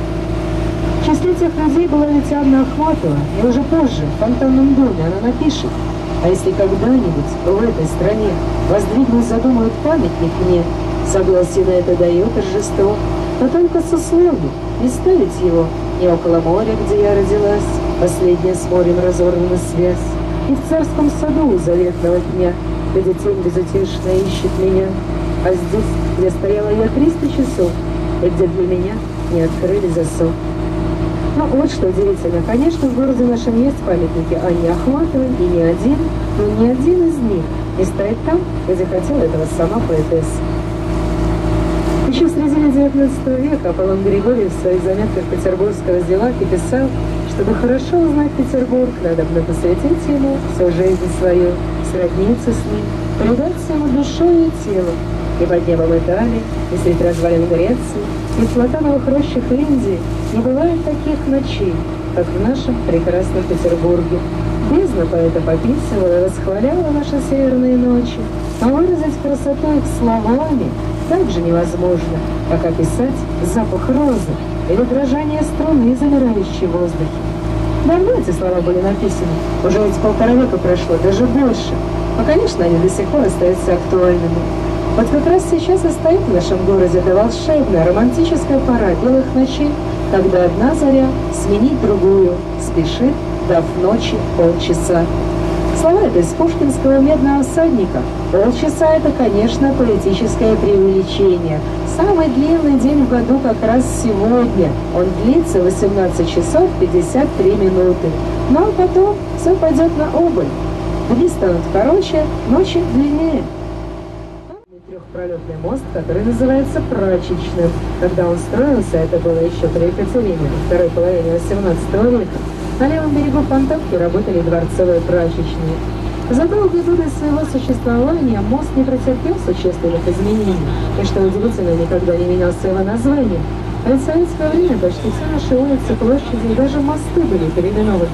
В числе тех людей была ведь Анна Ахматова, и уже позже в Фонтанном доме она напишет: а если когда-нибудь в этой стране воздвигнут, задумают памятник мне, согласие на это дает торжество, но только с условием не ставить его ни около моря, где я родилась, последняя с морем разорвана связь, и в царском саду у заветного дня, где тень безутешно ищет меня, а здесь, где стояла я триста часов, и где для меня не открыли засов. Ну вот что удивительно, конечно, в городе нашем есть памятники Анне Ахматовой, и не один, но ни один из них не стоит там, где хотела этого сама поэтесса. Еще в середине девятнадцатого века Аполлон Григорьев в своих заметках петербургского разделаки писал, чтобы хорошо узнать Петербург, надо бы посвятить ему всю жизнь свою, сродниться с ним, предаться ему душой и телом, и под небом Италии, и средь развалин Греции, и в платановых рощах Индии не бывает таких ночей, как в нашем прекрасном Петербурге. Бездна поэта пописывала и расхваляла наши северные ночи, а выразить красоту их словами так же невозможно, как описать запах розы или дрожание струны, замирающей в воздухе. Давно эти слова были написаны, уже ведь полтора века прошло, даже больше, но, конечно, они до сих пор остаются актуальными. Вот как раз сейчас и стоит в нашем городе эта волшебная романтическая пора белых ночей, когда одна заря сменит другую, спешит, дав ночи полчаса. Слова это из пушкинского «Медного всадника». Полчаса — это, конечно, поэтическое преувеличение. Самый длинный день в году как раз сегодня. Он длится восемнадцать часов пятьдесят три минуты. Но потом все пойдет на убыль. Дни станут короче, ночи длиннее. Трехпролетный мост, который называется прачечным. Когда он строился, это было еще при Екатерине, во второй половине восемнадцатого века. На левом берегу Фонтанки работали дворцовые прачечные. За долгие годы своего существования мост не претерпел существенных изменений, и, что удивительно, никогда не менял своего названия. А ведь в советское время почти все наши улицы, площади и даже мосты были переименованы.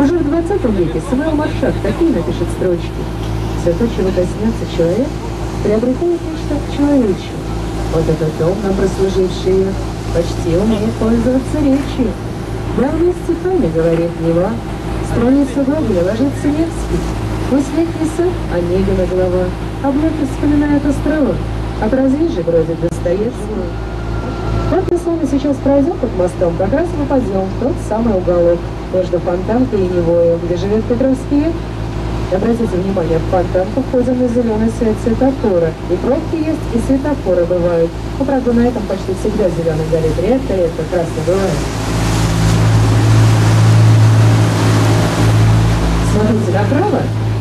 Уже в двадцатом веке Самуил Маршак такие напишет строчки: «Все то, чего коснется человек, приобретает нечто человечего. Вот этот дом, нам прослуживший ее, почти умеет пользоваться речью. Давно стихами говорит Нева, страница Гоголя ложится Невский, пусть летний сад Онегина голова, облако вспоминает острова, от развижи бродит Достоевского». Как мы с вами сейчас пройдем под мостом, как раз мы попадем в тот самый уголок между Фонтанкой и Невою, где живет Петровский. Обратите внимание, в Фонтанку входим на зеленый свет светофора. И пробки есть, и светофоры бывают. Ну, правда, на этом почти всегда зеленый горит, редко-редко красный бывает. Смотрите направо,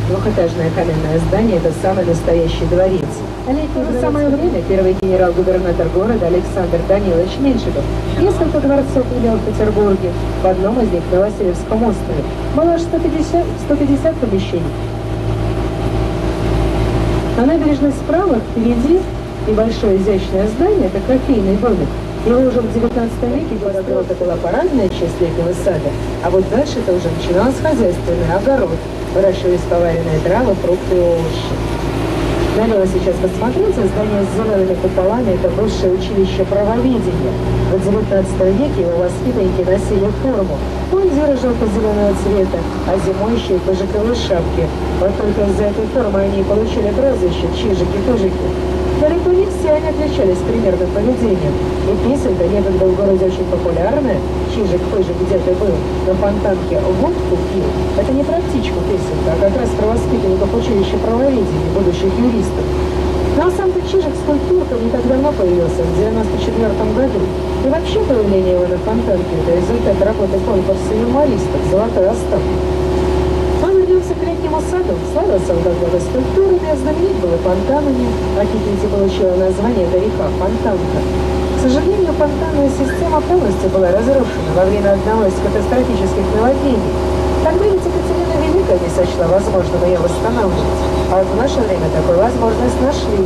двухэтажное каменное здание – это самый настоящий дворец. В то самое время первый генерал-губернатор города Александр Данилович Меньшиков несколько дворцов имел в Петербурге. В одном из них, на Васильевском острове, было аж сто пятьдесят помещений. На набережной справа впереди небольшое изящное здание – это кофейный домик. Его уже в девятнадцатом веке город это была парадная часть летнего сада, а вот дальше это уже начиналось хозяйственный огород. Выращивались поваренные травы, фрукты и овощи. Налево сейчас посмотрите, здание с зелеными куполами – это бывшее училище правоведения. В девятнадцатом веке его воспитанники носили форму. Мундиры желто-зеленого цвета, а зимой еще и пыжиковые шапки. Вот только из-за этой формы они и получили прозвище «Чижики-Пыжики». Далеко не все они отличались примерным поведением. И песенка, некогда в городе очень популярная, «Чижик-Пыжик, где ты был, на Фонтанке водку пил», это не практичку песенка, а как раз про воспитанников училища правоведения, будущих юристов. Но сам-то Чижик с культурком не так давно появился, в девяносто четвёртом году. И вообще появление его на Фонтанке – это результат работы конкурса юмористов «Золотой Остап». К летнему саду славился он давно скульптурами, а знаменит был и фонтанами. А Китти получила название «Это река Фонтанка». К сожалению, фонтанная система полностью была разрушена во время одного из катастрофических наводнений. Тогда ведь Екатерина Великая не сочла возможного ее восстанавливать. А вот в наше время такую возможность нашли.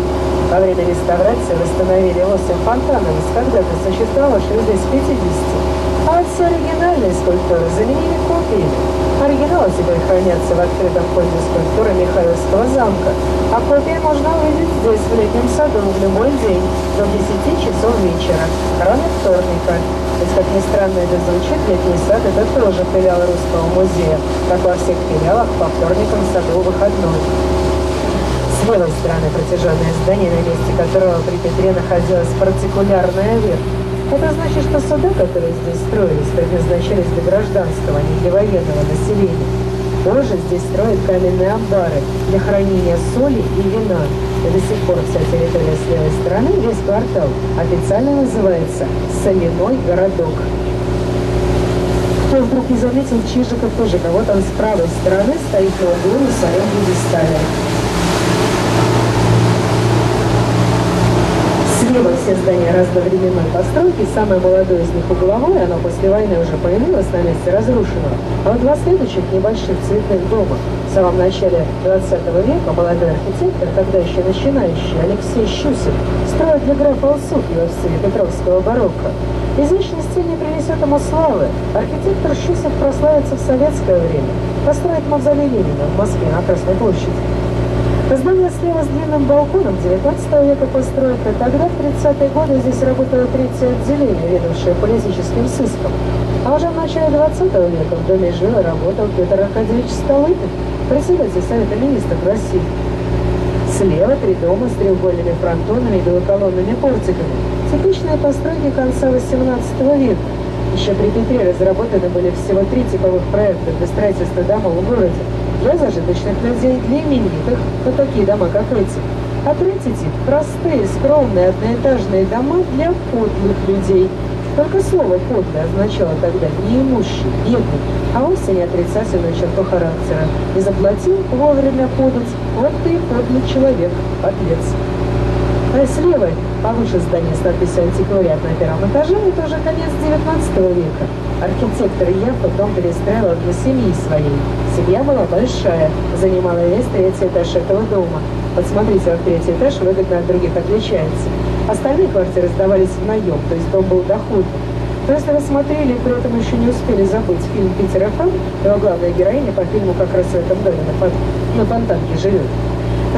Во время реставрации восстановили восемь фонтанов, из когда-то существовавших здесь пятьдесят. А все оригинальные скульптуры заменили копиями. Оригиналы теперь хранятся в открытом фонде скульптуры Михайловского замка, а копии можно увидеть здесь, в Летнем саду, в любой день, до десяти часов вечера, кроме вторника. Ведь, как ни странно это звучит, Летний сад – это тоже филиал Русского музея, как во всех филиалах по вторникам в саду выходной. С левой стороны протяженное здание, на месте которого при Петре находилась партикулярная верфь. Это значит, что суда, которые здесь строились, предназначались для гражданского, а не для военного населения. Позже здесь строят каменные амбары для хранения соли и вина. И до сих пор вся территория с левой стороны, весь квартал, официально называется «Соляной городок». Кто вдруг не заметил Чижика-Пыжика? Вот он с правой стороны стоит на углу на своем пьедестале. Слева все здания разновременной постройки, самое молодое из них угловое, оно после войны уже появилось на месте разрушенного. А вот два следующих небольших цветных дома. В самом начале двадцатого века молодой архитектор, тогда еще начинающий, Алексей Щусев, строит для графа Алсуфьева в стиле петровского барокко. Изящный стиль не принесет ему славы. Архитектор Щусев прославится в советское время. Построит мавзолей Ленина в Москве на Красной площади. Здание слева с длинным балконом девятнадцатого века постройка. Тогда, в тридцатые годы, здесь работало третье отделение, ведавшее политическим сыском. А уже в начале двадцатого века в доме жил и работал Петр Аркадьевич Столыпин, председатель Совета министров России. Слева три дома с треугольными фронтонами и белоколонными портиками. Типичные постройки конца восемнадцатого века. Еще при Петре разработаны были всего три типовых проекта для строительства домов в городе. Для зажиточных людей, для именитых, но такие дома, как эти. А третий тип – простые, скромные, одноэтажные дома для подных людей. Только слово «подный» означало тогда неимущий, бедный, а вовсе не отрицательную черту характера. Не заплатил вовремя подать, вот ты и подный человек, подлец. А слева повыше здание с надписью «Антиквариат» на первом этаже, это уже конец девятнадцатого века. Архитектор я потом перестраивал для семьи своей. Семья была большая, занимала весь третий этаж этого дома. Вот смотрите, как третий этаж выгодно от других отличается. Остальные квартиры сдавались в наем, то есть дом был доходным. Но если вы смотрели и при этом еще не успели забыть фильм «Питер эф эм», его главная героиня по фильму как раз в этом доме на фонтанке живет.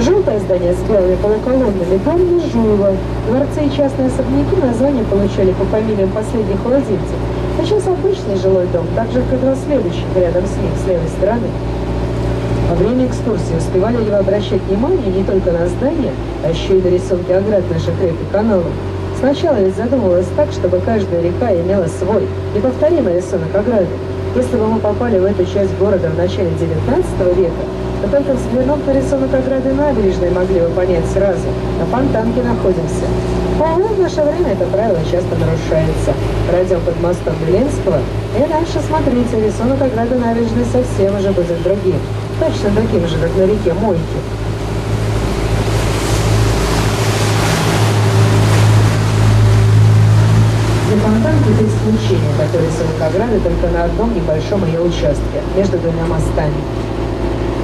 Желтое здание с белыми полуколоннами дом Жуйла. Дворцы и частные особняки название получали по фамилиям последних владельцев. Сейчас обычный жилой дом, так же, как и два следующих, рядом с ним, с левой стороны. Во время экскурсии успевали ли вы обращать внимание не только на здания, а еще и на рисунки оград наших рек и каналов? Сначала ведь задумывалось так, чтобы каждая река имела свой неповторимый рисунок ограды. Если бы мы попали в эту часть города в начале девятнадцатого века, но только взглянув на рисунок ограды набережной, могли бы понять сразу, на фонтанке находимся. Увы, в наше время это правило часто нарушается. Пройдем под мостом Белинского, и дальше смотрите, рисунок ограды набережной совсем уже будет другим. Точно таким же, как на реке Мойки. Фонтанки – это исключение, которое рисунок ограды только на одном небольшом ее участке, между двумя мостами.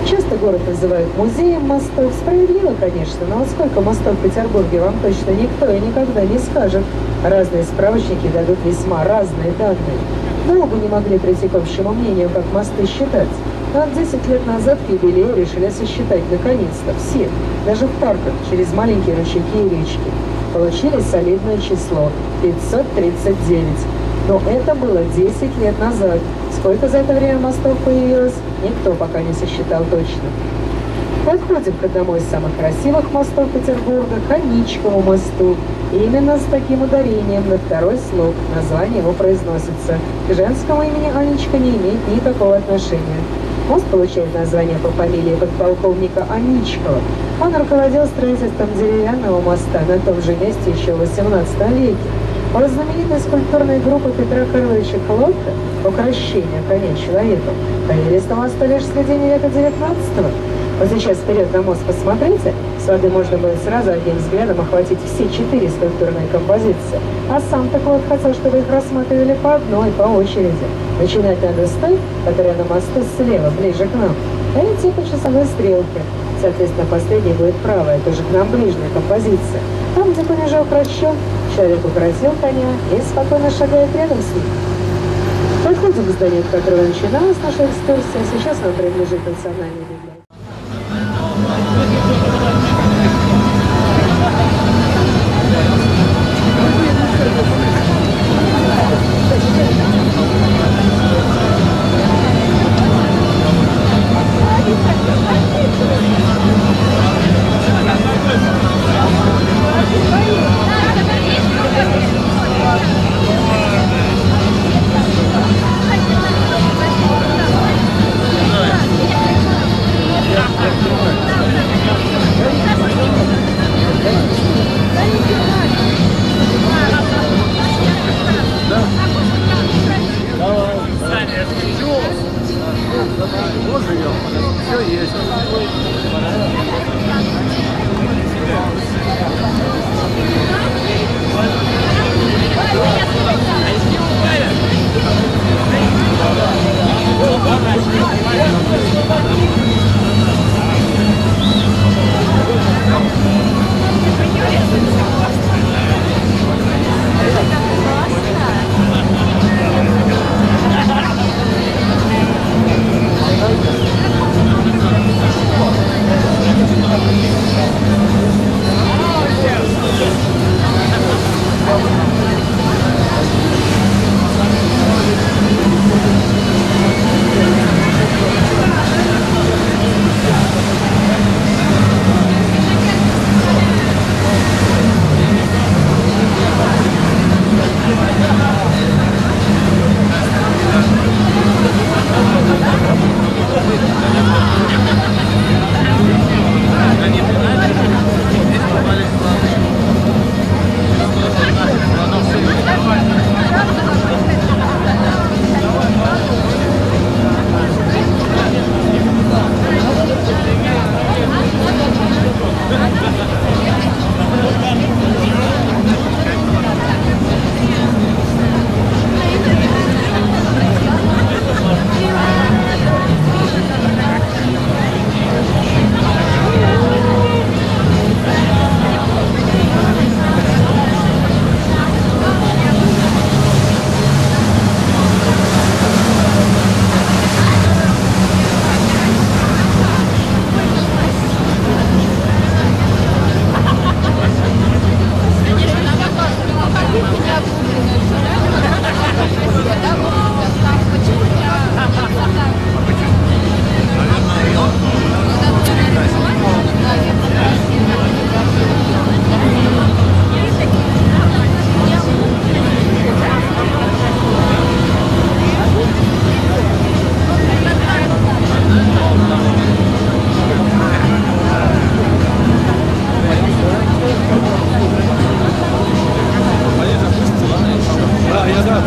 Часто город называют музеем мостов. Справедливо, конечно, но вот сколько мостов в Петербурге вам точно никто и никогда не скажет. Разные справочники дадут весьма разные данные. Долго не могли прийти к общему мнению, как мосты считать. Но десять лет назад к юбилею решили сосчитать наконец-то все, даже в парках, через маленькие ручейки и речки. Получили солидное число – пятьсот тридцать девять. Но это было десять лет назад. Сколько за это время мостов появилось, никто пока не сосчитал точно. Подходим к одному из самых красивых мостов Петербурга – Коничкову мосту. И именно с таким ударением на второй слог название его произносится. К женскому имени Анечка не имеет никакого отношения. Мост получает название по фамилии подполковника Аничкова. Он руководил строительством деревянного моста на том же месте еще в восемнадцатом веке. По знаменитой скульптурной группы Петра Карловича Колодка «Укращение коня человека» появились на мосту лишь в середине века девятнадцатого. Вот сейчас вперед на мост посмотрите, фасады можно было сразу одним взглядом охватить все четыре скульптурные композиции. А сам так вот хотел, чтобы их рассматривали по одной, по очереди. Начинать надо с той, которая на мосту слева, ближе к нам, а идти по часовой стрелке. Соответственно, последней будет правая, тоже к нам ближняя композиция. Там, где полежал прощен, человек укротил коня и спокойно шагает рядом с ним. Подходим к зданию, с которого начиналась наша экскурсия. Сейчас нам принадлежит национальный библиотека.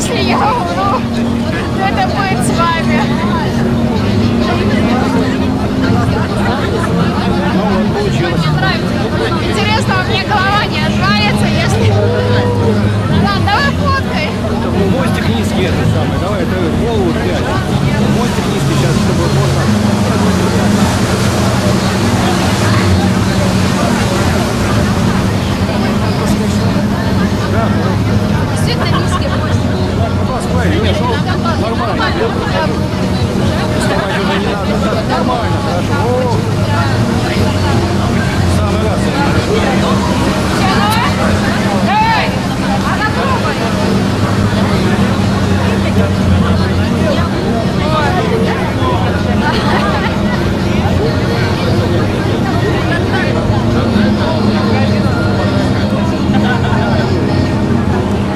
если я умру, это будет с вами. Интересно, а мне голова не отвалится, если... Ладно, давай фоткай. Мостик низкий это самый, давай, это голову прячь. Мостик низкий сейчас, чтобы можно... Действительно низкий мостик. Поспай, я шел нормально. Нормально, хорошо. Самый раз. Эй, она Редактор субтитров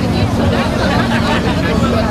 А.Семкин Корректор А.Егорова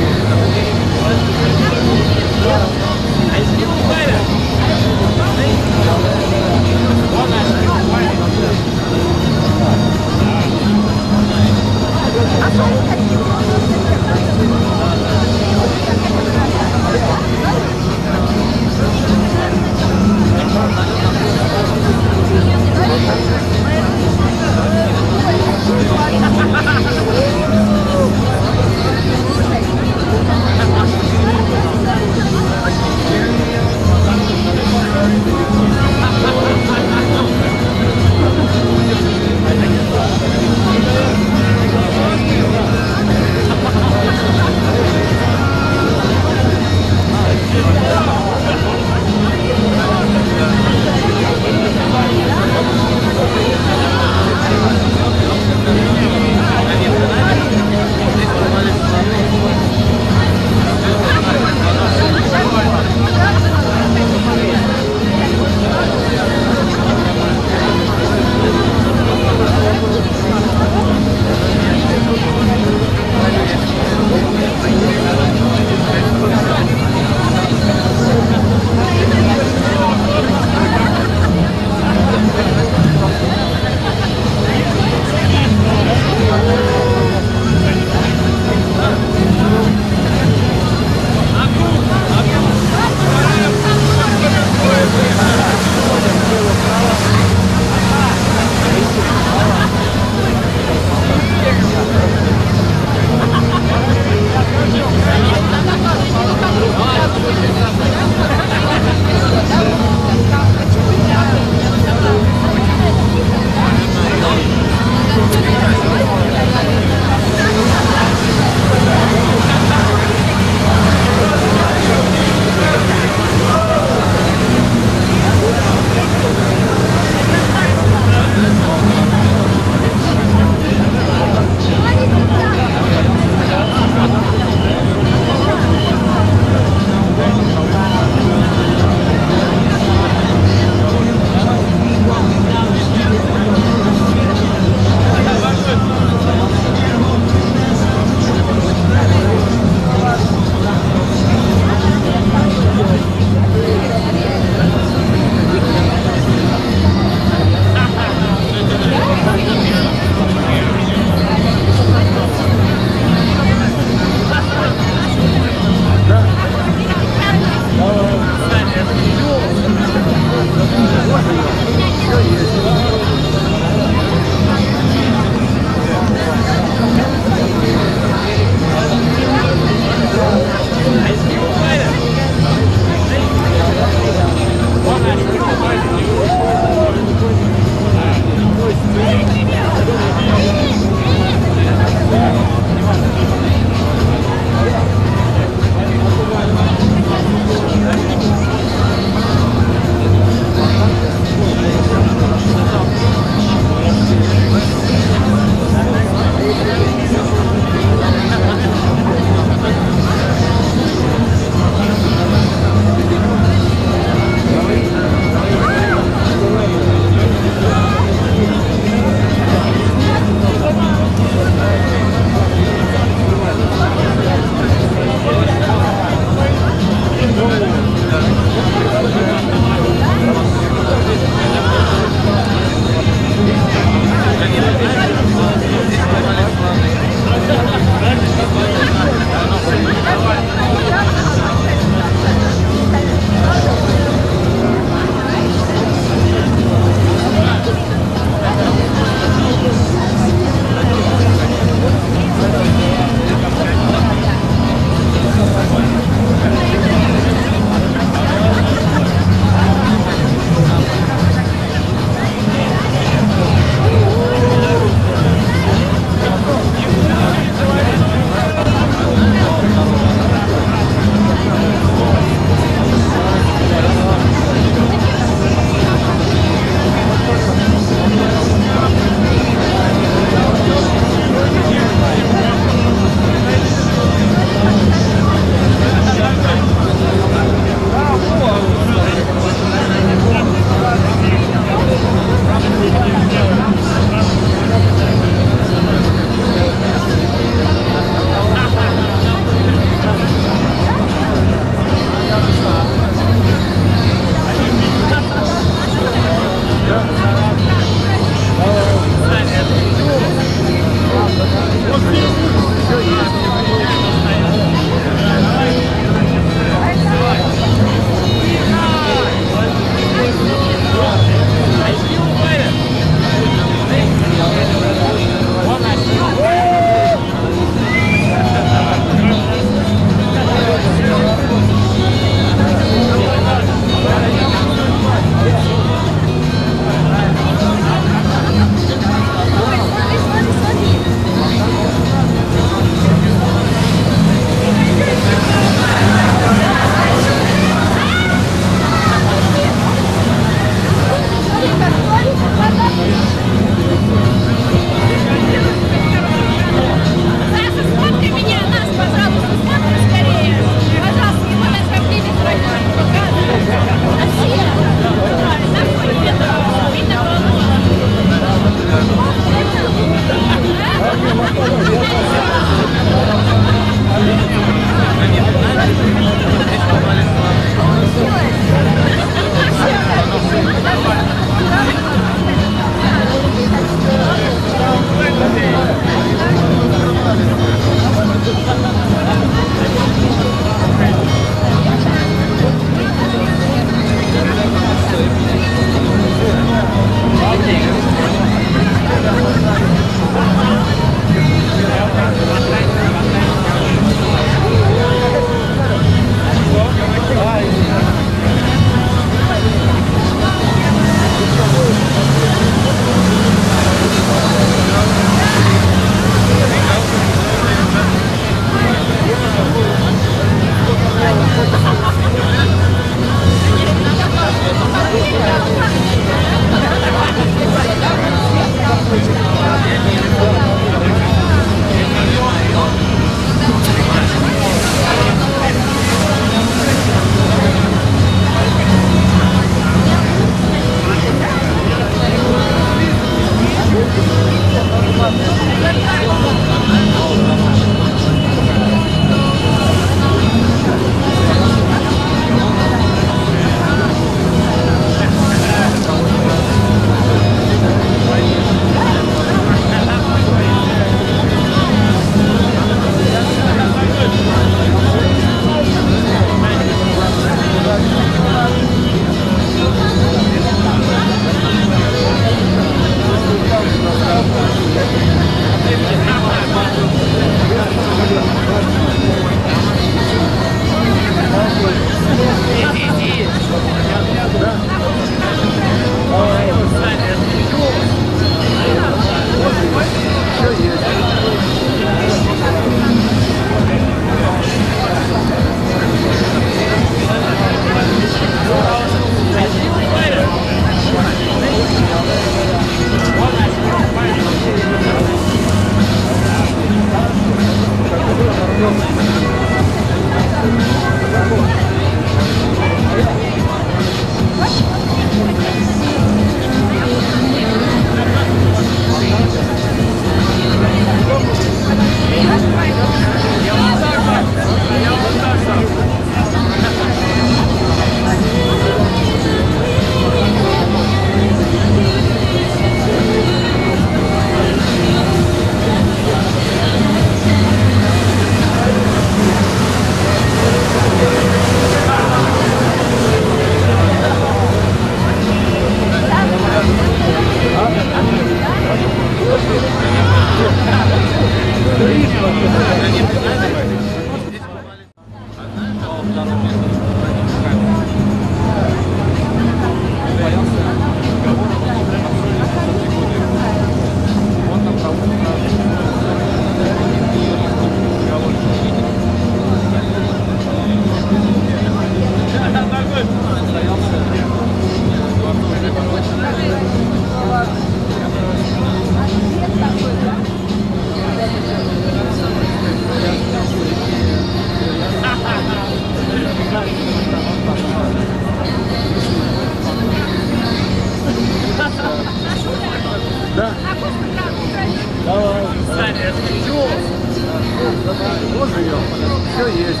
Все есть.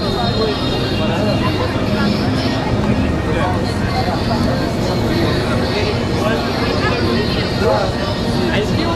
А если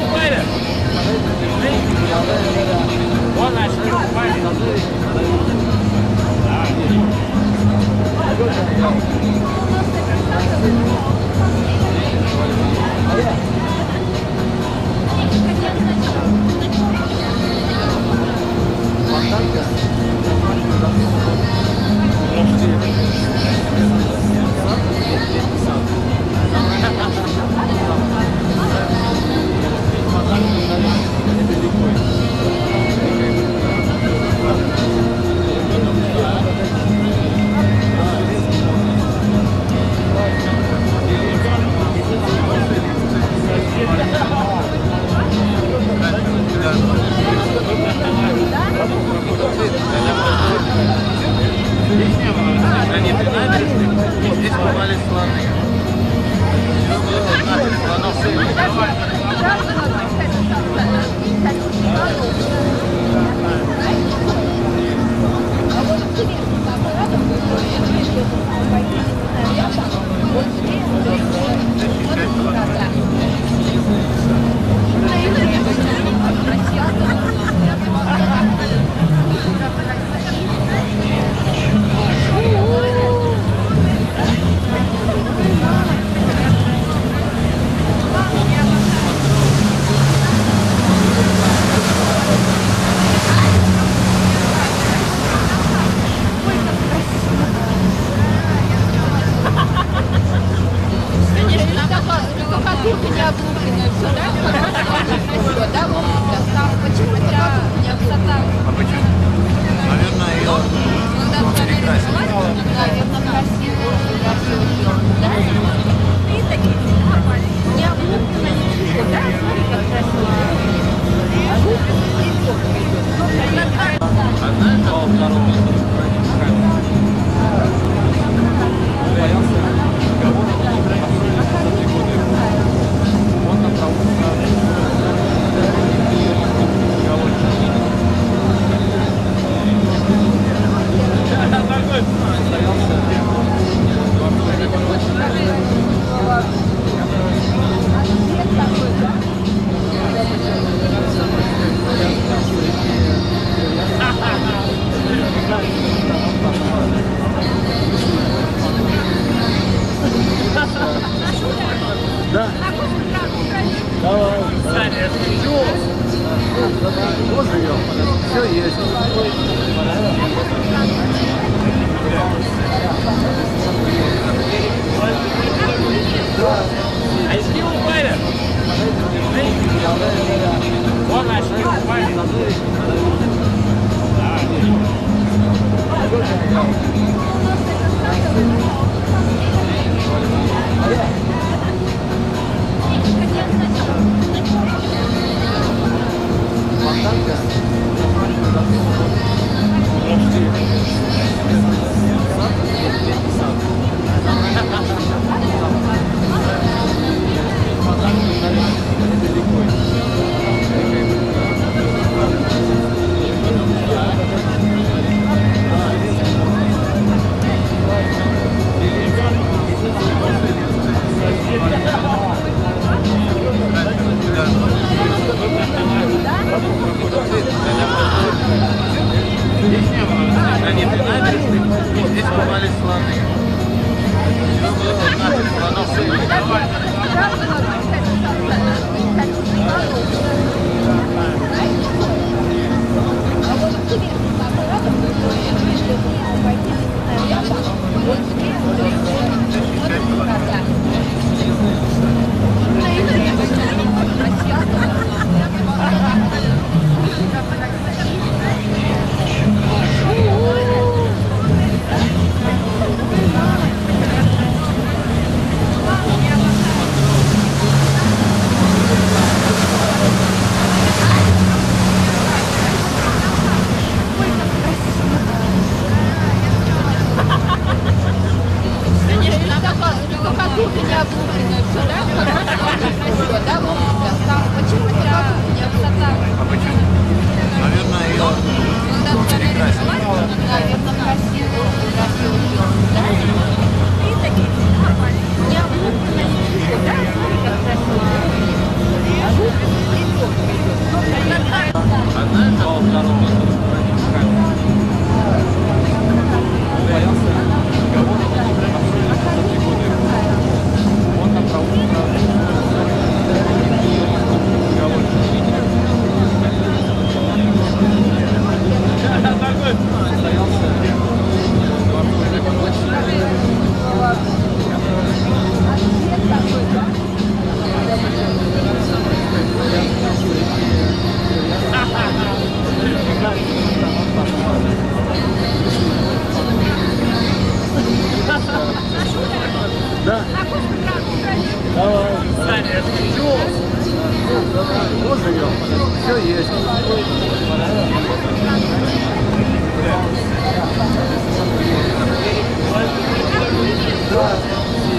упали? Вон очки упали. Летний сад. Все есть.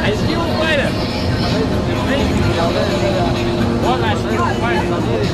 А из него упали? Вот наш упали. Все есть.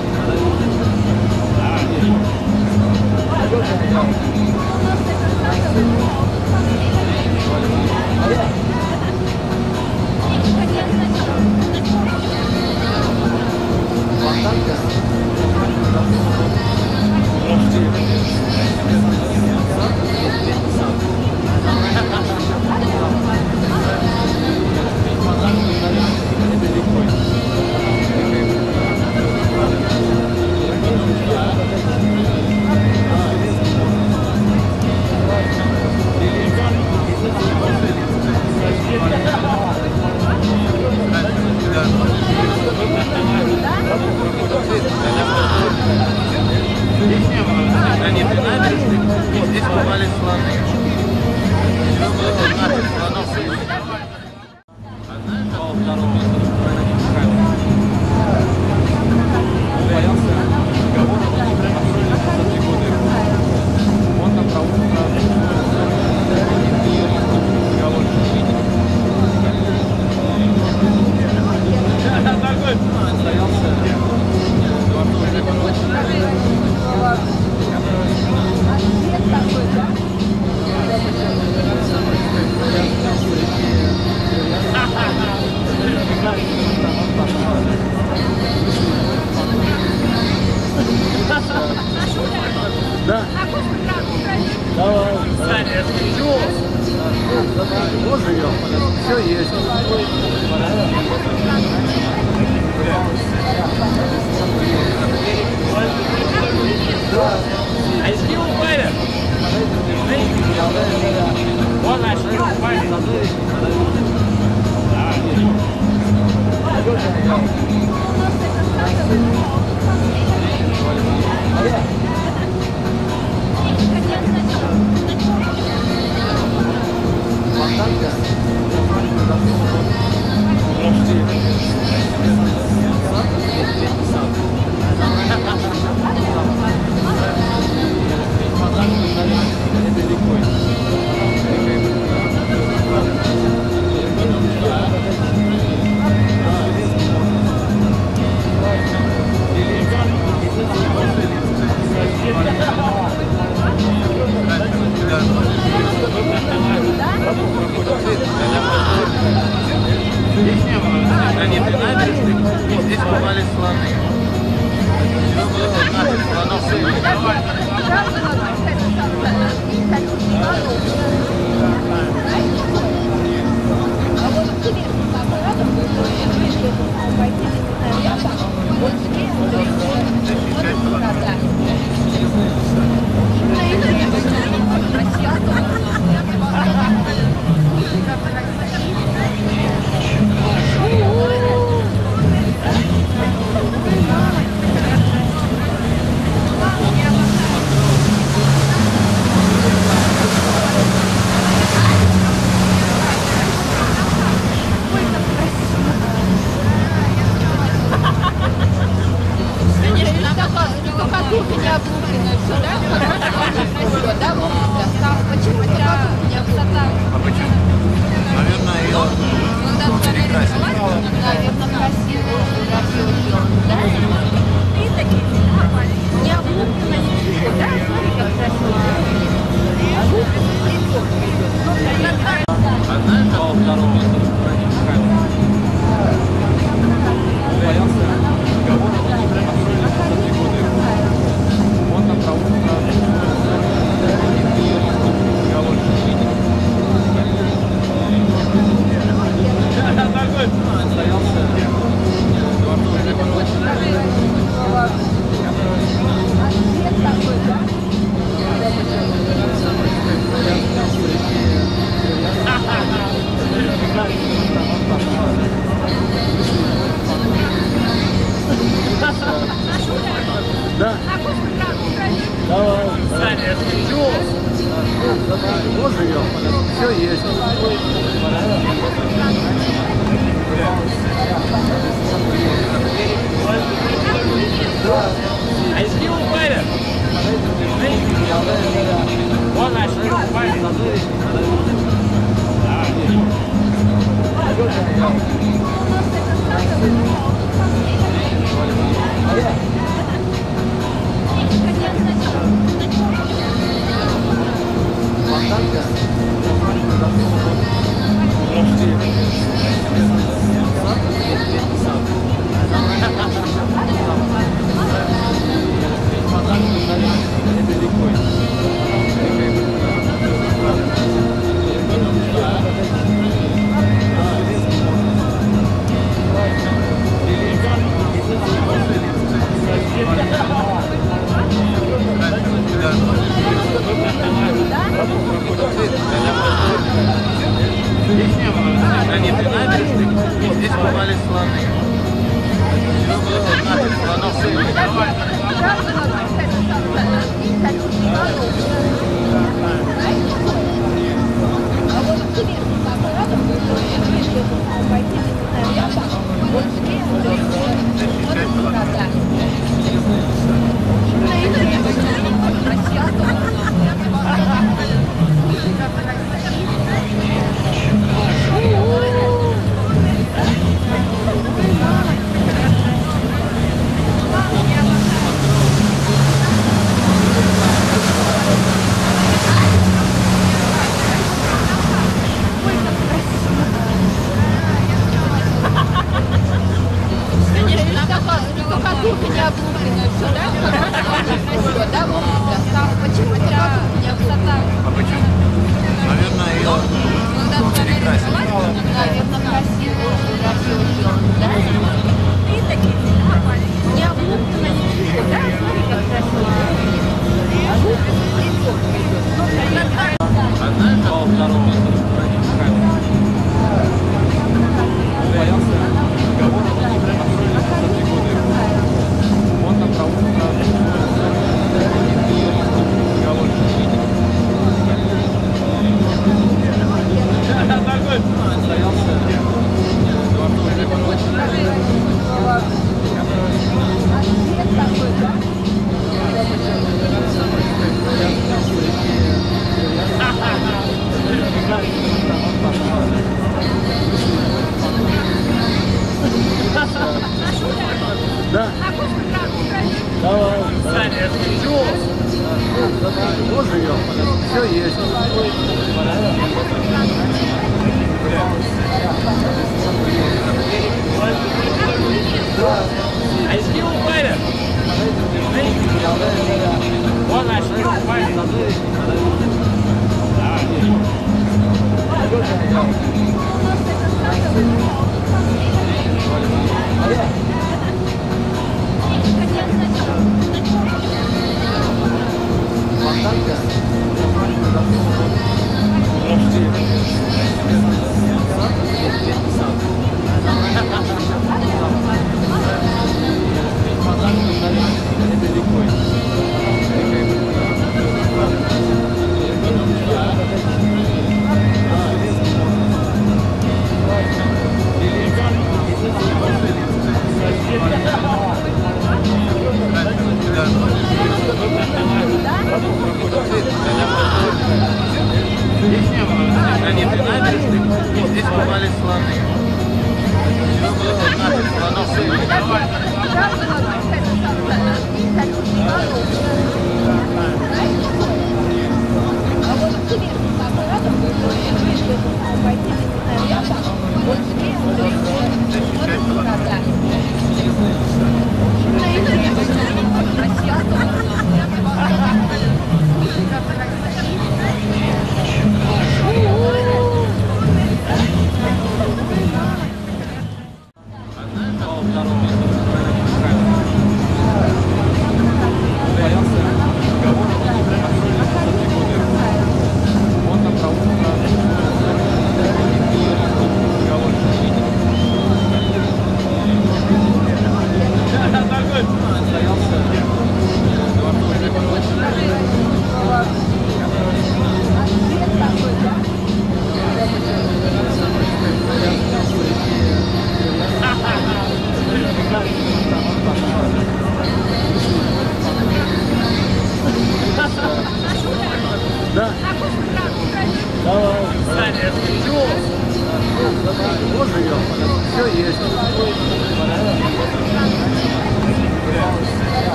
у меня облупленное все, да? Все, да, вот, почему это раз у меня высота? А почему? Наверное, ее перекрасили. Наверное, красиво, красиво сделано, да? И такие нормальные. Не облупленное ничего, да? Смотри, как красиво. А вот это одна это у второго страница. Да. Давай. Вот живем. Все есть. А если упали? Вот нашли упали. Спасибо.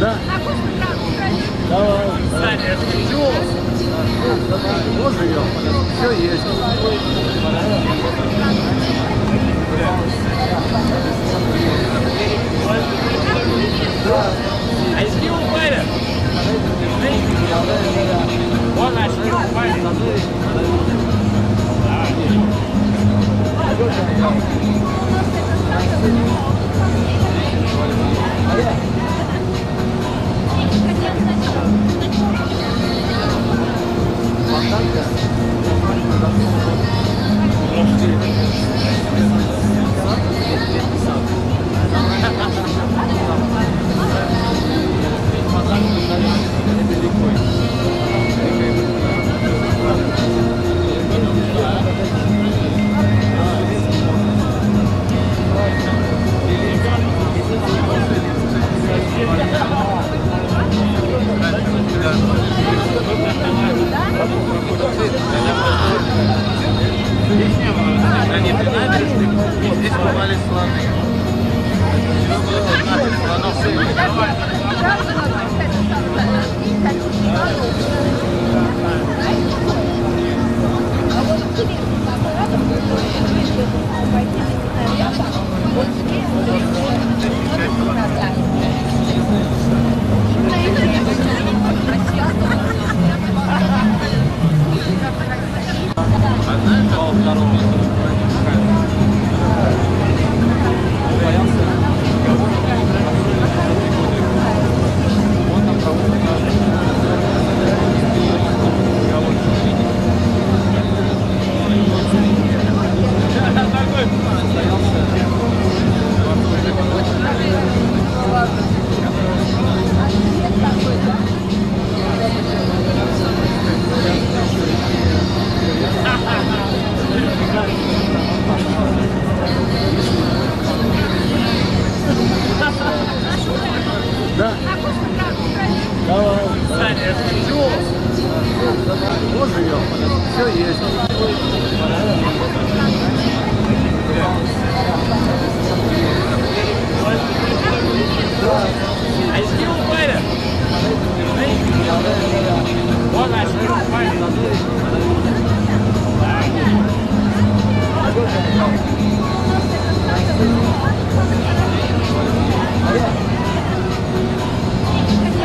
Да? Давай. Вот живем. Все есть. А если упали? Вон очки упали. Спасибо.